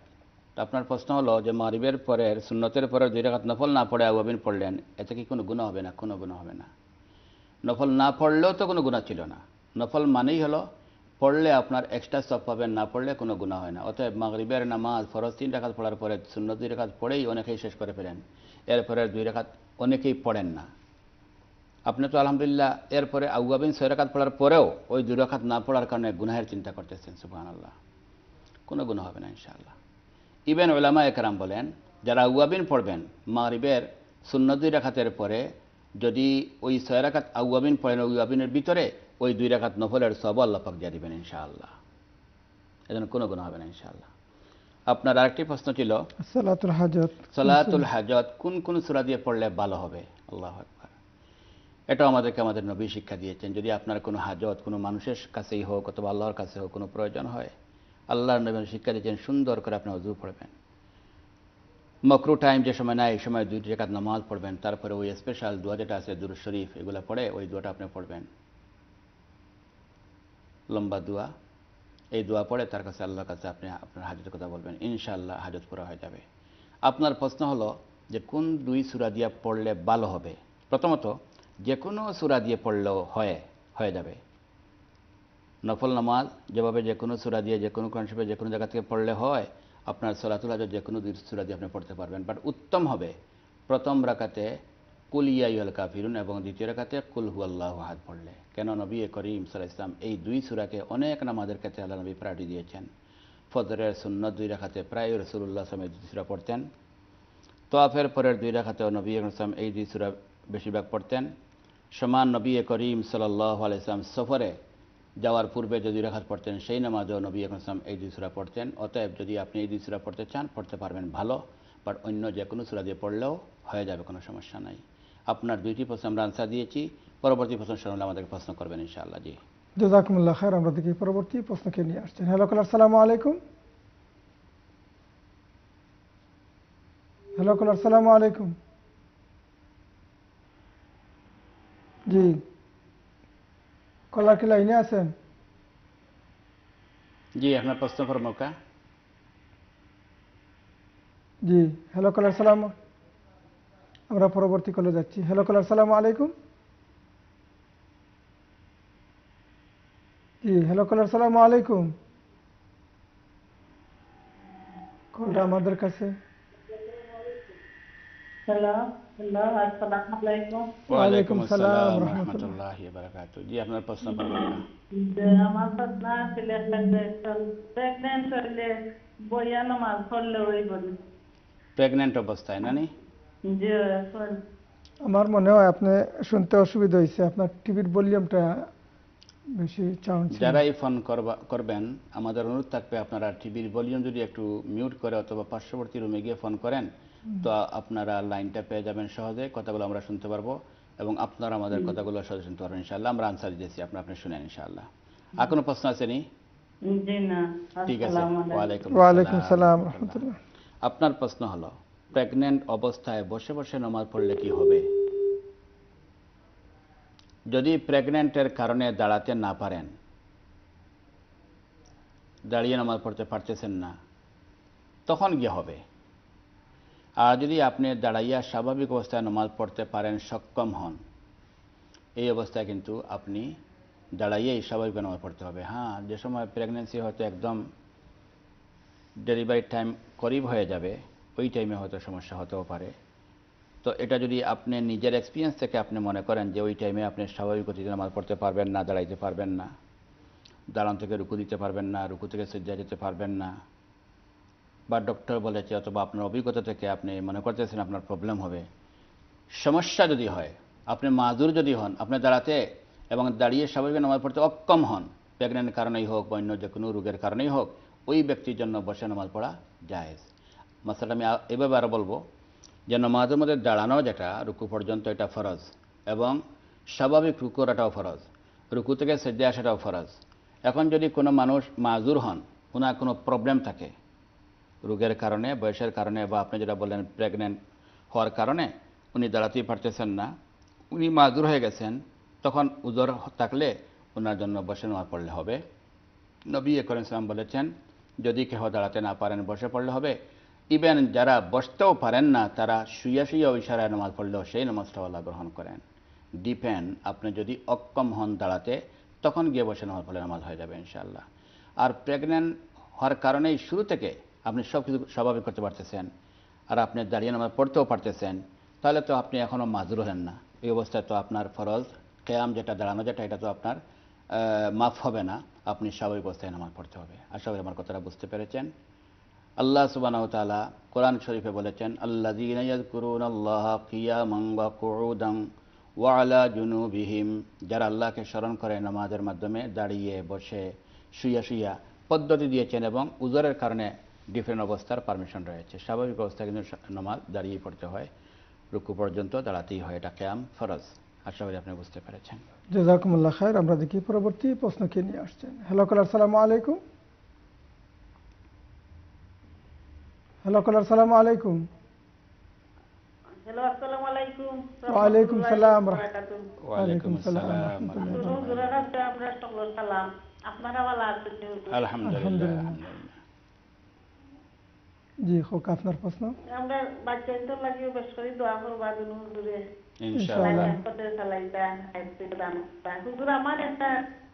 তো আপনার প্রশ্ন হলো যে মাগরিবের পরের সুন্নতের পরে দুই রাখাত নফল না পড়ে আউয়াবিন পড়লেন, এতে কি কোনো গুনাহ হবে না? কোনো গুনাহ হবে না। নফল না পড়লেও তো কোনো গুনাহ ছিল না, নফল মানেই হলো পড়লে আপনার এক্সট্রা সওয়াব পাবেন, না পড়লে কোনো গুনাহ হয় না। অতএব মাগরিবের নামাজ ফরজ তিন রাকাত পড়ার পরে সুন্নত দুই রাকাত পড়েই অনেকেই শেষ করে ফেলেন, এরপরে দুই রাকাত অনেকেই পড়েন না। আপনি তো আলহামদুলিল্লাহ এরপরে আউয়াবিন ছয় রাকাত পড়ার পরেও ওই দুই রাকাত না পড়ার কারণে গুনাহের চিন্তা করতেছেন, সুবহানাল্লাহ। কোনো গুনাহ হবে না ইনশাআল্লাহ। ইভেন উলামা একরাম বলেন যারা আউয়াবিন পড়বেন মাগরিবের সুন্নত দুই রাকাতের পরে যদি ওই ছয় রাকাত আউয়াবিন পড়েন, আউয়াবিনের ভিতরে ওই দুই রাকাত নফলের সওয়াব আল্লাহ পাক দিয়ে দিবেন ইনশাআল্লাহ, এজন্য কোনো গুনাহ হবে না ইনশাআল্লাহ। আপনার আরেকটি প্রশ্ন ছিল সালাতুল হাজত, সালাতুল হাজত কোন কোন সূরা দিয়ে পড়লে ভালো হবে? আল্লাহু আকবার। এটাও আমাদের নবী শিক্ষা দিয়েছেন, যদি আপনার কোনো হাজত কোনো মানুষের কাছেই হোক অথবা আল্লাহর কাছে হোক কোনো প্রয়োজন হয়, আল্লাহর নবী শিক্ষা দিয়েছেন সুন্দর করে আপনি ওযু পড়বেন। মাকরু টাইম যে সময় না এই সময় দুই রাকাত নামাজ পড়বেন, তারপরে ওই স্পেশাল দোয়া যেটা আছে দুরূদ শরীফ এগুলো পড়ে ওই দোয়াটা আপনি পড়বেন, লম্বা দোয়া। এই দোয়া পড়ে তার কাছে আল্লাহর কাছে আপনি আপনার হাজতের কথা বলবেন, ইনশাআল্লাহ হাজত পুরা হয়ে যাবে। আপনার প্রশ্ন হলো যে কোন দুই সূরা দিয়ে পড়লে ভালো হবে? প্রথমত যে কোনো সূরা দিয়ে পড়লেও হয়ে যাবে, নফল নামাজ যেভাবে যে কোনো সূরা দিয়ে যে কোনো কোরআন শরীফে যে কোনো জায়গা থেকে পড়লে হয়, আপনার সালাতুল হাজত যে কোনো দুই সূরা দিয়ে আপনি পড়তে পারবেন। বাট উত্তম হবে প্রথম রাকাতে কুল ইয়া আইয়ুহাল কাফিরুন এবং দ্বিতীয় রাকাতে কুল হুয়াল্লাহু আহাদ পড়লে, কেন নবী করিম সাল্লাল্লাহু আলাইহি ওয়াসাল্লাম এই দুই সূরাকে অনেক নামাজের ক্ষেত্রে আল্লাহ নবী প্রায়োরিটি দিয়েছেন। ফজরের সুন্নাত দুই রাকাতে প্রায় রাসূলুল্লাহ সাল্লাল্লাহু আলাইহি ওয়াসাল্লাম এই দুই সূরা পড়তেন, তাওয়াফের পরের দুই রাকাতেও নবী করিম এই দুই সূরা বেশিরভাগ পড়তেন। সমান নবী করিম সাল্লাল্লাহু আলাইহি ওয়াসাল্লাম সফরে যাওয়ার পূর্বে যে দুই রাকাত পড়তেন সেই নামাজেও নবী করিম এই দুই সূরা পড়তেন। অতএব যদি আপনি এই দুই সূরা পড়তে চান পড়তে পারবেন ভালো, বাট অন্য যে কোনো সূরা দিয়ে পড়লেও হয়ে যাবে, কোনো সমস্যা নাই। আপনার দুইটি প্রশ্ন আমরা আনসার দিয়েছি, পরবর্তী প্রশ্ন শুনলে আমাদেরকে প্রশ্ন করবেন ইনশাআল্লাহ। জি জাযাকুমুল্লাহ খায়ের। আমরা দেখি পরবর্তী প্রশ্নকে নিয়ে আসছেন। হ্যালো কলার, আসসালামু আলাইকুম। হ্যালো কলার, আসসালামু আলাইকুম। জি কলার কি লাইনে আছেন? জি আপনার প্রশ্ন ফরমাকা। জি হ্যালো কলার, আসসালামু আলাইকুম। আমরা পরবর্তী কলে যাচ্ছি। হ্যালো কলার, আসসালামু আলাইকুম। জি হ্যালো কলার, আসসালামু আলাইকুম। কলটা আমাদের কাছে। হ্যালো হ্যালো, আসসালামু আলাইকুম। ওয়া আলাইকুম আসসালাম ওয়া রাহমাতুল্লাহি ওয়া বারাকাতুহু। জি আপনার প্রশ্ন বলুন। আমার প্রশ্ন ছিল প্রেগন্যান্ট হলে বইয়া নামাজ পড়লে হইব? প্রেগন্যান্ট অবস্থায় না নি? আমার মনে হয় আপনি শুনতে অসুবিধা হয়েছে, আপনার টিভির ভলিউমটা বেশি সাউন্ড। যারাই ফোন করবেন আমাদের অনুরোধ থাকবে আপনারা টিভির ভলিউম যদি একটু মিউট করে অথবা পার্শ্ববর্তী রুমে গিয়ে ফোন করেন তো আপনারা লাইনটা পেয়ে যাবেন সহজে, কথাগুলো আমরা শুনতে পারবো। এবং আপনারা আমাদের কথাগুলো শুনতে পারেন ইনশাআল্লাহ। আমরা আনসার দিয়েছি, আপনি শুনেন ইনশাআল্লাহ। আর কোনো প্রশ্ন আছে নি? জি না। ঠিক আছে, ওয়া আলাইকুম সালাম ওয়া রাহমাতুল্লাহ। আপনার প্রশ্ন হলো প্রেগন্যান্ট অবস্থায় বসে বসে নামাজ পড়লে কি হবে? যদি প্রেগন্যান্টের কারণে দাঁড়াতে না পারেন, দাঁড়িয়ে নামাজ পড়তে পারতেছেন না, তখন কি হবে? আর যদি আপনি দাঁড়াইয়া স্বাভাবিক অবস্থায় নামাজ পড়তে পারেন, সক্ষম হন, এই অবস্থায় কিন্তু আপনি দাঁড়াইয়েই স্বাভাবিক নামাজ পড়তে হবে। হ্যাঁ, যে সময় প্রেগনেন্সি হয়তো একদম ডেলিভারি টাইম করিব হয়ে যাবে, ওই টাইমে হয়তো সমস্যা হতেও পারে। তো এটা যদি আপনি নিজের এক্সপিরিয়েন্স থেকে আপনি মনে করেন যে ওই টাইমে আপনি স্বাভাবিক গতিতে নামাজ পড়তে পারবেন না, দাঁড়াইতে পারবেন না, দাঁড়ান থেকে রুকু দিতে পারবেন না, রুকু থেকে সিজদা যেতে পারবেন না, বা ডক্টর বলেছে অথবা আপনার অভিজ্ঞতা থেকে আপনি মনে করতেছেন আপনার প্রবলেম হবে, সমস্যা যদি হয়, আপনি মাজুর যদি হন, আপনি দাঁড়াতে এবং দাঁড়িয়ে স্বাভাবিক নামাজ পড়তে অক্ষম হন, প্রেগনেন্ট কারণেই হোক বা অন্য যে কোনো রোগের কারণেই হোক, ওই ব্যক্তির জন্য বসে নামাজ পড়া জায়েজ। মাসালা আমি এভাবে আরও বলবো যে নামাজের মধ্যে দাঁড়ানো যেটা রুকু পর্যন্ত এটা ফরজ, এবং স্বাভাবিক রুকু ওটাও ফরজ, রুকু থেকে সেজদা আসাটাও ফরজ। এখন যদি কোনো মানুষ মাজুর হন, ওনার কোনো প্রবলেম থাকে রোগের কারণে, বয়সের কারণে, বা আপনি যেটা বললেন প্রেগনেন্ট হওয়ার কারণে উনি দাঁড়াতেই পারতেছেন না, উনি মাজুর হয়ে গেছেন, তখন উজর থাকলে ওনার জন্য বসে নামাজ পড়লে হবে। নবী করিম সাল্লাল্লাহু আলাইহি ওয়াসাল্লাম বলেছেন যদি কেহ দাঁড়াতে না পারেন বসে পড়লে হবে। ইভেন যারা বসতেও পারেন না তারা শুয়ে শুয়ে ইশারায় নামাজ পড়লেও সেই নামাজটা আল্লাহ গ্রহণ করেন। ডিপেন্ড আপনি যদি অক্ষম হন দাঁড়াতে, তখন গিয়ে বসে নামাজ পড়লে নামাজ হয়ে যাবে ইনশাআল্লাহ। আর প্রেগনেন্ট হওয়ার কারণেই শুরু থেকে আপনি সব কিছু স্বাভাবিক করতে পারতেছেন, আর আপনি দাঁড়িয়ে নামাজ পড়তেও পারতেছেন, তাহলে তো আপনি এখনও মাজুর হলেন না। এই অবস্থায় তো আপনার ফরজ কেয়াম যেটা দাঁড়ানো যেটা এটা তো আপনার মাফ হবে না, আপনি স্বাভাবিক অবস্থায় নামাজ পড়তে হবে। আশা করি আমার কথাটা বুঝতে পেরেছেন। আল্লাহ সুবহানাহু ওয়া তাআলা কোরআন শরীফে বলেছেন আল্লাযীনা ইয়াযকুরুনাল্লাহা কিয়ামান ওয়া কুউদান ওয়া আলা জুনুবিহিম, যারা আল্লাহকে স্মরণ করে নামাজের মাধ্যমে দাঁড়িয়ে বসে শুয়ে শুয়ে, পদ্ধতি দিয়েছেন এবং উযরের কারণে ডিফারেন্ট অবস্থার পারমিশন রয়েছে। স্বাভাবিক অবস্থায় কিন্তু নামাজ দাঁড়িয়ে পড়তে হয়, রুকু পর্যন্ত দাঁড়াতেই হয়, এটা কিয়াম ফরজ। আশা করি আপনি বুঝতে পেরেছেন। জাযাকুমুল্লাহ খায়র। আমরা দেখি পরবর্তী প্রশ্ন কে নিয়ে আসছেন। হ্যালো কলার, আসসালামু আলাইকুম। হ্যালো কলার, আসসালামু আলাইকুম। হ্যালো, আসসালামু আলাইকুম। ওয়া আলাইকুম সালাম ওয়া রাহমাতুল্লাহ। ওয়া আলাইকুম সালাম ওয়া রাহমাতুল্লাহ। হুজুরানা আপনারা সকলকে সালাম। আপনারা ভালো আছেন? আলহামদুলিল্লাহ। জি হোক, আপনার প্রশ্ন। আমরা বাচ্চাদের তো লাগিয়ে বেশ করে দোয়া করবা দিন হুজুরে ইনশাআল্লাহ। আপনাদের সালাইতা আইতেদান হুজুর আমার একটা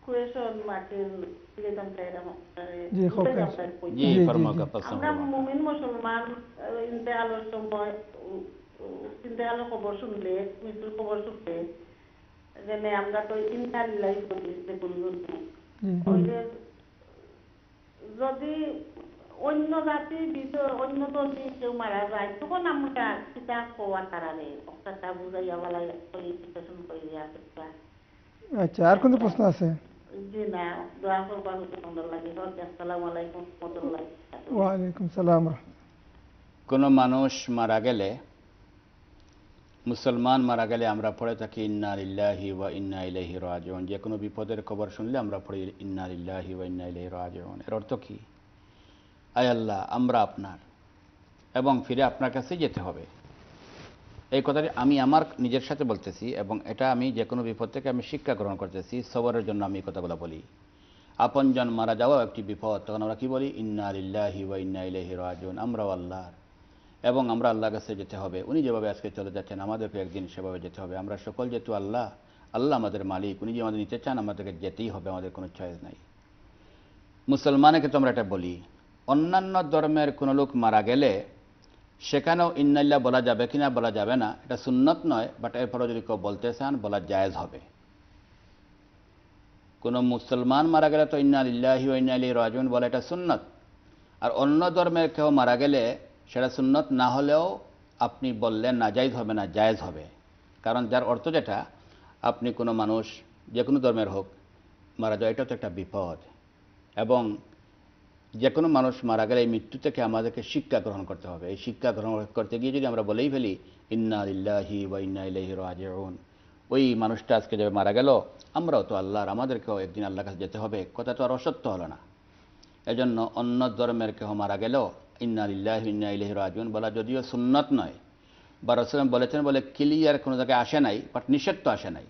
কোয়েশন মাটির দিলাম তাইরাম। জি হোক, জি ফরমাকা পছন্দ। আমরা মুমিন মুসলমান ইন্তেকালের সময় ইন্তেকালের খবর শুনলে, মৃত্যুর খবর শুনলে যেন আমরা তো ইন্না লিল্লাহি ওয়া ইন্না ইলাইহি রাজিউন। ওইলে যদি অন্য জাতির ভিতর অন্য ধর্মী কেউ মারা যায় তখন আমরা কিতা কোয়া তারারে কথা বুঝাইয়া বলাই পরিবেশন করিয়া। আচ্ছা, আর কোনো প্রশ্ন আছে? জি না, দোয়া করবা হুজুর লাগে। আসসালামু আলাইকুম ওয়া রাহমাতুল্লাহ। ওয়া আলাইকুম সালাম। কোনো মানুষ মারা গেলে, মুসলমান মারা গেলে আমরা পড়ে থাকি ইন্না লিল্লাহি ওয়া ইন্না ইলাইহি রাজিউন। যে কোনো বিপদের খবর শুনলে আমরা পড়ি ইন্না লিল্লাহি ওয়া ইন্না ইলাইহি রাজিউন। এর অর্থ কি? আয় আল্লাহ, আমরা আপনার এবং ফিরে আপনার কাছে যেতে হবে। এই কথাটি আমি আমার নিজের সাথে বলতেছি, এবং এটা আমি যে কোনো বিপদ থেকে আমি শিক্ষা গ্রহণ করতেছি, সবরের জন্য আমি এই কথাগুলো বলি। আপনজন মারা যাওয়া একটি বিপদ, তখন আমরা কী বলি? ইন্না লিল্লাহি ওয়া ইন্না ইলাইহি রাজিউন। আমরাও আল্লাহর এবং আমরা আল্লাহর কাছে যেতে হবে। উনি যেভাবে আজকে চলে যাচ্ছেন আমাদেরকে একদিন সেভাবে যেতে হবে। আমরা সকল যেহেতু আল্লাহ, আল্লাহ আমাদের মালিক, উনি যে আমাদের নিতে চান আমাদেরকে যেতেই হবে, আমাদের কোনো চয়েস নাই। মুসলমানকে তো আমরা এটা বলি। অন্যান্য ধর্মের কোনো লোক মারা গেলে সেখানেও ইন্নাল্লাহ বলা যাবে কি না? বলা যাবে না, এটা সুন্নত নয়, বাট এরপরও যদি কেউ বলতে চান বলা জায়েজ হবে। কোনো মুসলমান মারা গেলে তো ইন্না লিল্লাহি ওয়া ইন্না ইলাইহি রাজিউন বলা এটা সুন্নত। আর অন্য ধর্মের কেউ মারা গেলে সেটা সুন্নত না হলেও আপনি বললেন না জায়েজ হবে না, জায়েজ হবে। কারণ যার অর্থ যেটা, আপনি কোনো মানুষ যে কোনো ধর্মের হোক মারা যায়, এটা তো একটা বিপদ, এবং যে কোনো মানুষ মারা গেলে এই মৃত্যু থেকে আমাদেরকে শিক্ষা গ্রহণ করতে হবে। এই শিক্ষা গ্রহণ করতে গিয়ে যদি আমরা বলেই ফেলি ইন্না লিল্লাহি ওয়া ইন্না ইলাইহি রাজিউন, ওই মানুষটা আজকে যাবে মারা গেল, আমরাও তো আল্লাহর, আমাদেরকেও একদিন আল্লাহর কাছে যেতে হবে, কথা তো আর অসত্য হলো না। এজন্য অন্য ধর্মের কেহ মারা গেল ইন্না লিল্লাহি ইন্না ইলাইহি রাজিউন বলা যদিও সুন্নত নয় বা রাসূলুল্লাহ বলেছেন বলে ক্লিয়ার কোনো জায়গায় আসে নাই, বাট নিষেধ তো আসে নাই।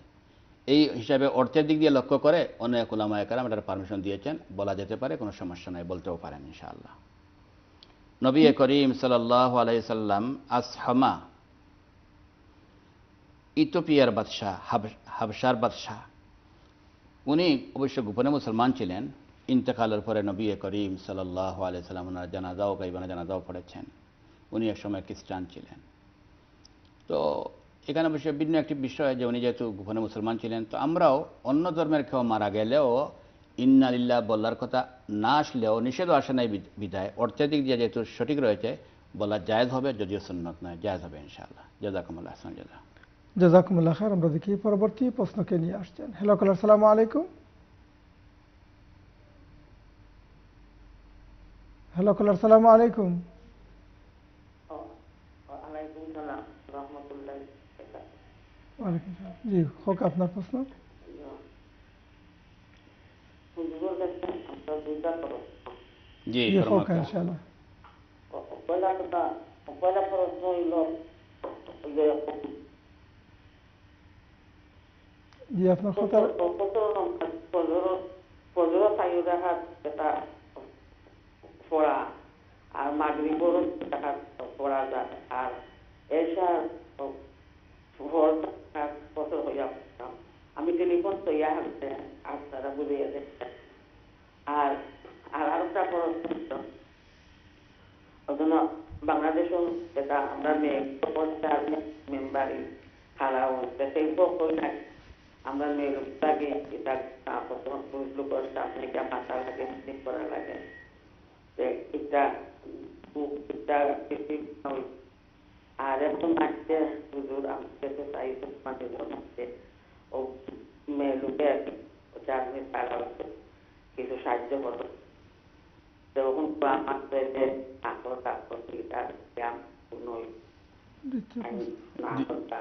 এই হিসাবে অর্থের দিক দিয়ে লক্ষ্য করে অনেক উলামায়ে কেরাম এটার পারমিশন দিয়েছেন, বলা যেতে পারে, কোনো সমস্যা নাই, বলতেও পারেন ইনশাআল্লাহ। নবী করিম সাল্লাল্লাহু আলাইহি সাল্লাম আসহামা ইথিওপিয়ার বাদশাহ, হাবশার বাদশাহ, উনি অবশ্য গোপনে মুসলমান ছিলেন। ইন্তেকালের পরে নবী করিম সাল্লাল্লাহু আলাইহি সাল্লাম ওনার জানাজাও গায়বানা জানাজাও পড়েছেন। উনি একসময় খ্রিস্টান ছিলেন। তো এখানে অবশ্য ভিন্ন একটি বিষয় যে উনি যেহেতু গোপনে মুসলমান ছিলেন, তো আমরাও অন্য ধর্মের কেউ মারা গেলেও ইন্না লিল্লাহ বলার কথা না আসলেও নিষেধও আসে নাই বিধায় অর্থনৈতিক দিয়ে যেহেতু সঠিক রয়েছে বলা জায়েজ হবে, যদিও সুন্নত নয়, জায়েজ হবে ইনশাআল্লাহ। জাযাকুমুল্লাহ আহসান জাযা। জাযাকুমুল্লাহ খাইর। আমরা দেখি পরবর্তী প্রশ্নকে নিয়ে আসছেন। হ্যালো কলার, আসসালামু আলাইকুম। হ্যালো কলার, আসসালামু আলাইকুম। জি হোক আপনার প্রশ্ন। জি হোক ইনশাআল্লাহ। পয়লা প্রশ্ন হইল যে জি আপনার কথা পনেরো সাইরাহাত এটা পড়া আর মাগরিবর সাইরাহাত পড়া যায় আর এশা আমি টেলিফোন তো ইয়া হচ্ছে আর তারা বুঝে গেছে। আর আর আরেকটা প্রশ্ন বাংলাদেশ আমরা মেম্বারি খালা সেই আমরা মেয়েটাকে এটা আপনাকে মাথা লাগে করা লাগে এটা আর এখন মাঠে হুজুর আমাদের মাঠে জমাচ্ছে ও মেয়ে লোকে আপনি পাড়া কিছু সাহায্য করবেন তখন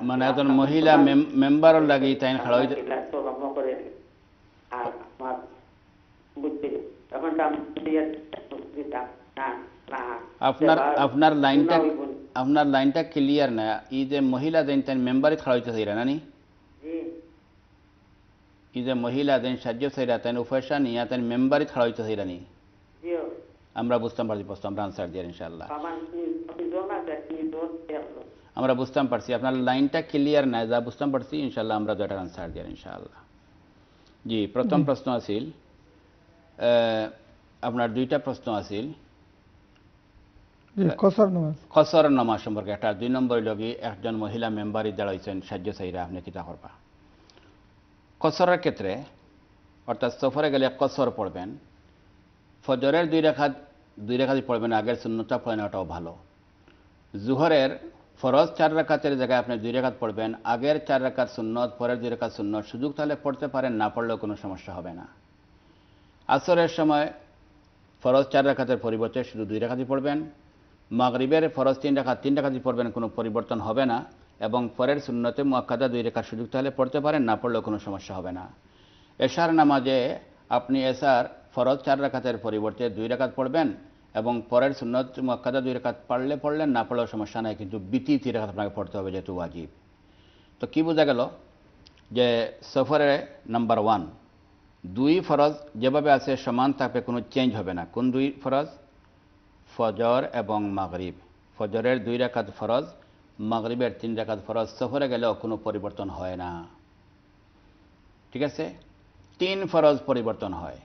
মানে একজন মহিলা মেম্বার লাগে তাই খাড়া করে আর আমার বুঝতে এখন আপনার লাইনটা ক্লিয়ার না। এই যে মহিলা যেন মেম্বারিত খাড়া হইতে চাইরা নানি, এই যে মহিলা যেন সাহায্য চাইরা তাই উপয়সা নিয়ে তাই মেম্বারিত খাড়া হইতে চাইরা নি, আমরা বুঝতাম পারছি। প্রশ্ন আমরা আনসার দিয়ে ইনশাআল্লাহ আমরা বুঝতাম পারছি। আপনার লাইনটা ক্লিয়ার না, যা বুঝতাম পারছি ইনশাআল্লাহ আমরা যেটার আনসার দিয়ে ইনশাআল্লাহ। জি প্রথম প্রশ্ন আছিল আপনার দুইটা প্রশ্ন আছিল খসর নামাজ সম্পর্কে, একটা দুই নম্বর লগি একজন মহিলা মেম্বারই দাঁড়াইছেন সাহায্য চাইরা আপনি কিতা করবা। কসরের ক্ষেত্রে অর্থাৎ সফরে গেলে কসর পড়বেন, ফজরের দুই রেখাত পড়বেন, আগের সুন্নতটা পড়েন ওটাও ভালো। জুহরের ফরজ 4 রাকাতের জায়গায় আপনি 2 রাকাত পড়বেন, আগের 4 রাকাত সুন্নত, পরের 2 রাকাত সুন্নত, সুযোগ তাহলে পড়তে পারেন, না পড়লেও কোনো সমস্যা হবে না। আসরের সময় ফরজ 4 রাকাতের পরিবর্তে শুধু 2 রাকাতই পড়বেন, মাগরিবের ফরজ 3 রাকাতই পড়বেন, কোনো পরিবর্তন হবে না, এবং পরের সুন্নতে মুআক্কাদা 2 রাকাত সুযোগ তাহলে পড়তে পারেন, না পড়লেও কোনো সমস্যা হবে না। এশার নামাজে আপনি এশার ফরজ 4 রাকাতের পরিবর্তে 2 রাকাত পড়বেন, এবং পরের সুন্নত মুআক্কাদা 2 রাকাত পারলে পড়লেন, না পড়লেও সমস্যা নাই, কিন্তু বিতি 3 রাকাত আপনাকে পড়তে হবে যেহেতু ওয়াজিব। তো কি বোঝা গেল যে সফরে নাম্বার 1 দুই ফরজ যেভাবে আছে সমান থাকবে, কোনো চেঞ্জ হবে না। কোন দুই ফরজ? ফজর এবং মাগরিব। ফজরের 2 রাকাত ফরজ, মাগরিবের 3 রাকাত ফরজ, সফরে গেলেও কোনো পরিবর্তন হয় না। ঠিক আছে, 3 ফরজ পরিবর্তন হয়।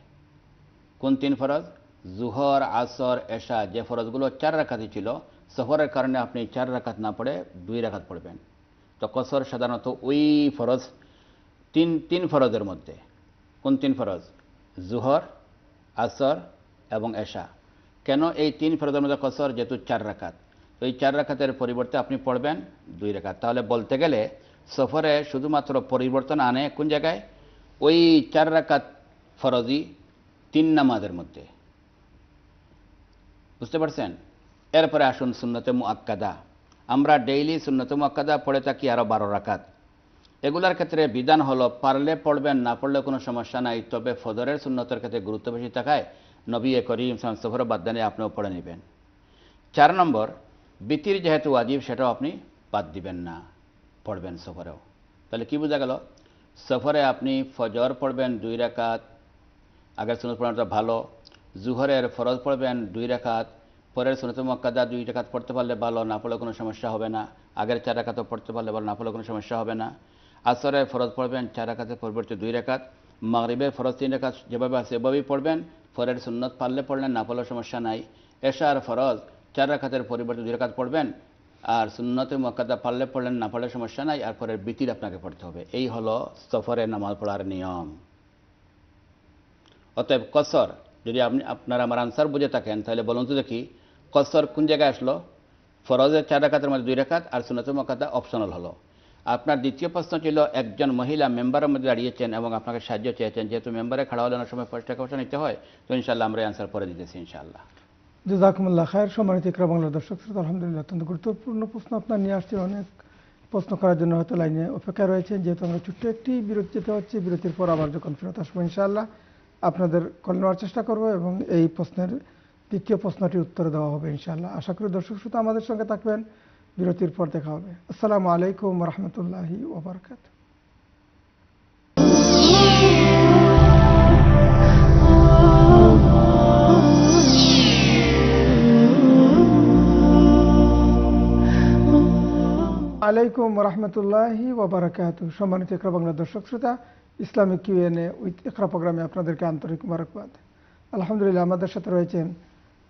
কোন 3 ফরজ? জুহর, আসর, এশা, যে ফরজগুলো 4 রাকাতই ছিল, সফরের কারণে আপনি 4 রাকাত না পড়ে 2 রাকাত পড়বেন। তো কসর সাধারণত ওই ফরজ তিন ফরজের মধ্যে। কোন 3 ফরজ? জুহর, আসর এবং এশা। কেন এই 3 ফরজের মধ্যে কসর? যেহেতু 4 রাকাত, তো এই 4 রাকাতের পরিবর্তে আপনি পড়বেন 2 রাকাত। তাহলে বলতে গেলে সফরে শুধুমাত্র পরিবর্তন আনে কোন জায়গায়? ওই 4 রাকাত ফরজি 3 নামাজের মধ্যে, বুঝতে পারছেন? এরপরে আসুন সুন্নতে মুআক্কাদা। আমরা ডেইলি সুন্নতে মুআক্কাদা পড়ে থাকি আরও 12 রাকাত, এগুলার ক্ষেত্রে বিধান হলো পারলে পড়বেন, না পড়লে কোনো সমস্যা নাই। তবে ফজরের সুন্নতের ক্ষেত্রে গুরুত্ব বেশি থাকায় নবী করিম সাল্লাল্লাহু আলাইহি ওয়াসাল্লাম আপনিও পড়ে নেবেন। 4 নম্বর, বিতির যেহেতু ওয়াজিব সেটাও আপনি বাদ দিবেন না, পড়বেন সফরেও। তাহলে কি বোঝা গেল? সফরে আপনি ফজর পড়বেন 2 রাকাত, আগের সুন্নত পড়াটা ভালো। জুহরের ফরজ পড়বেন 2 রাকাত, পরের সুন্নত মুয়াক্কাদা 2 রাকাত পড়তে পারলে ভালো, না পড়লে কোনো সমস্যা হবে না। আগের 4 রাকাতও পড়তে পারলে ভালো, না পড়লে কোনো সমস্যা হবে না। আসরের ফরজ পড়বেন 4 রাকাতের পরবর্তী 2 রাকাত, মাগরিবের ফরজ 3 রাকাত যেভাবে আছে সেভাবেই পড়বেন। ফরের সুন্নত পারলে পড়লেন, না পড়লেও সমস্যা নাই। এশার ফরজ 4 রাকাতের পরিবর্তে 2 রাকাত পড়বেন, আর সুন্নতে মুয়াক্কাদা পারলে পড়লেন, না পড়লে সমস্যা নাই। আর পরের বিতির আপনাকে পড়তে হবে। এই হলো সফরে নামাজ পড়ার নিয়ম। অতএব কসর, যদি আপনি আপনারা আমার আনসার বুঝে থাকেন তাহলে বলুন তো দেখি, কসর কোন জায়গায় আসলো? ফরজের 4 রাকাতের মধ্যে 2 রাকাত আর সুন্নতে মুয়াক্কাদা অপশনাল হলো। আপনার দ্বিতীয় প্রশ্ন ছিল, একজন মহিলা মেম্বারের মধ্যে দাঁড়িয়েছেন এবং আপনাকে সাহায্য চেয়েছেন, যেহেতু মেম্বারে খাড়া হলে অনেক সময় পয়সা নিতে হয়, তো ইনশাআল্লাহ আমরা আনসার পরে দিতেছি ইনশাআল্লাহ। জাজাকুমুল্লাহ খায়ের। সম্মানিত ইকরা বাংলা দর্শক শ্রোতা, আলহামদুলিল্লাহ অত্যন্ত গুরুত্বপূর্ণ প্রশ্ন আপনার নিয়ে আসছেন। অনেক প্রশ্ন করার জন্য হয়তো লাইনে অপেক্ষা রয়েছে। যেহেতু আমরা ছোট্ট একটি বিরতি যেতে হচ্ছে, বিরতির পর আবার যখন ফেরত আসবো ইনশাআল্লাহ আপনাদের কল নেওয়ার চেষ্টা করব এবং এই প্রশ্নের দ্বিতীয় প্রশ্নটি উত্তর দেওয়া হবে ইনশাআল্লাহ। আশা করি দর্শক শ্রোতা আমাদের সঙ্গে থাকবেন, বিরতির পর দেখা হবে। আসসালামু আলাইকুম ওয়া রাহমাতুল্লাহি ওয়া বারাকাতুহু। আলাইকুম রহমতুল্লাহি ওবরাকাতু। সম্মানিত ইকরা বাংলা দর্শক শ্রোতা, ইসলামিক কিউএনএ উইথ ইকরা প্রোগ্রামে আপনাদেরকে আন্তরিক মুবারকবাদ। আলহামদুলিল্লাহ আমাদের সাথে রয়েছেন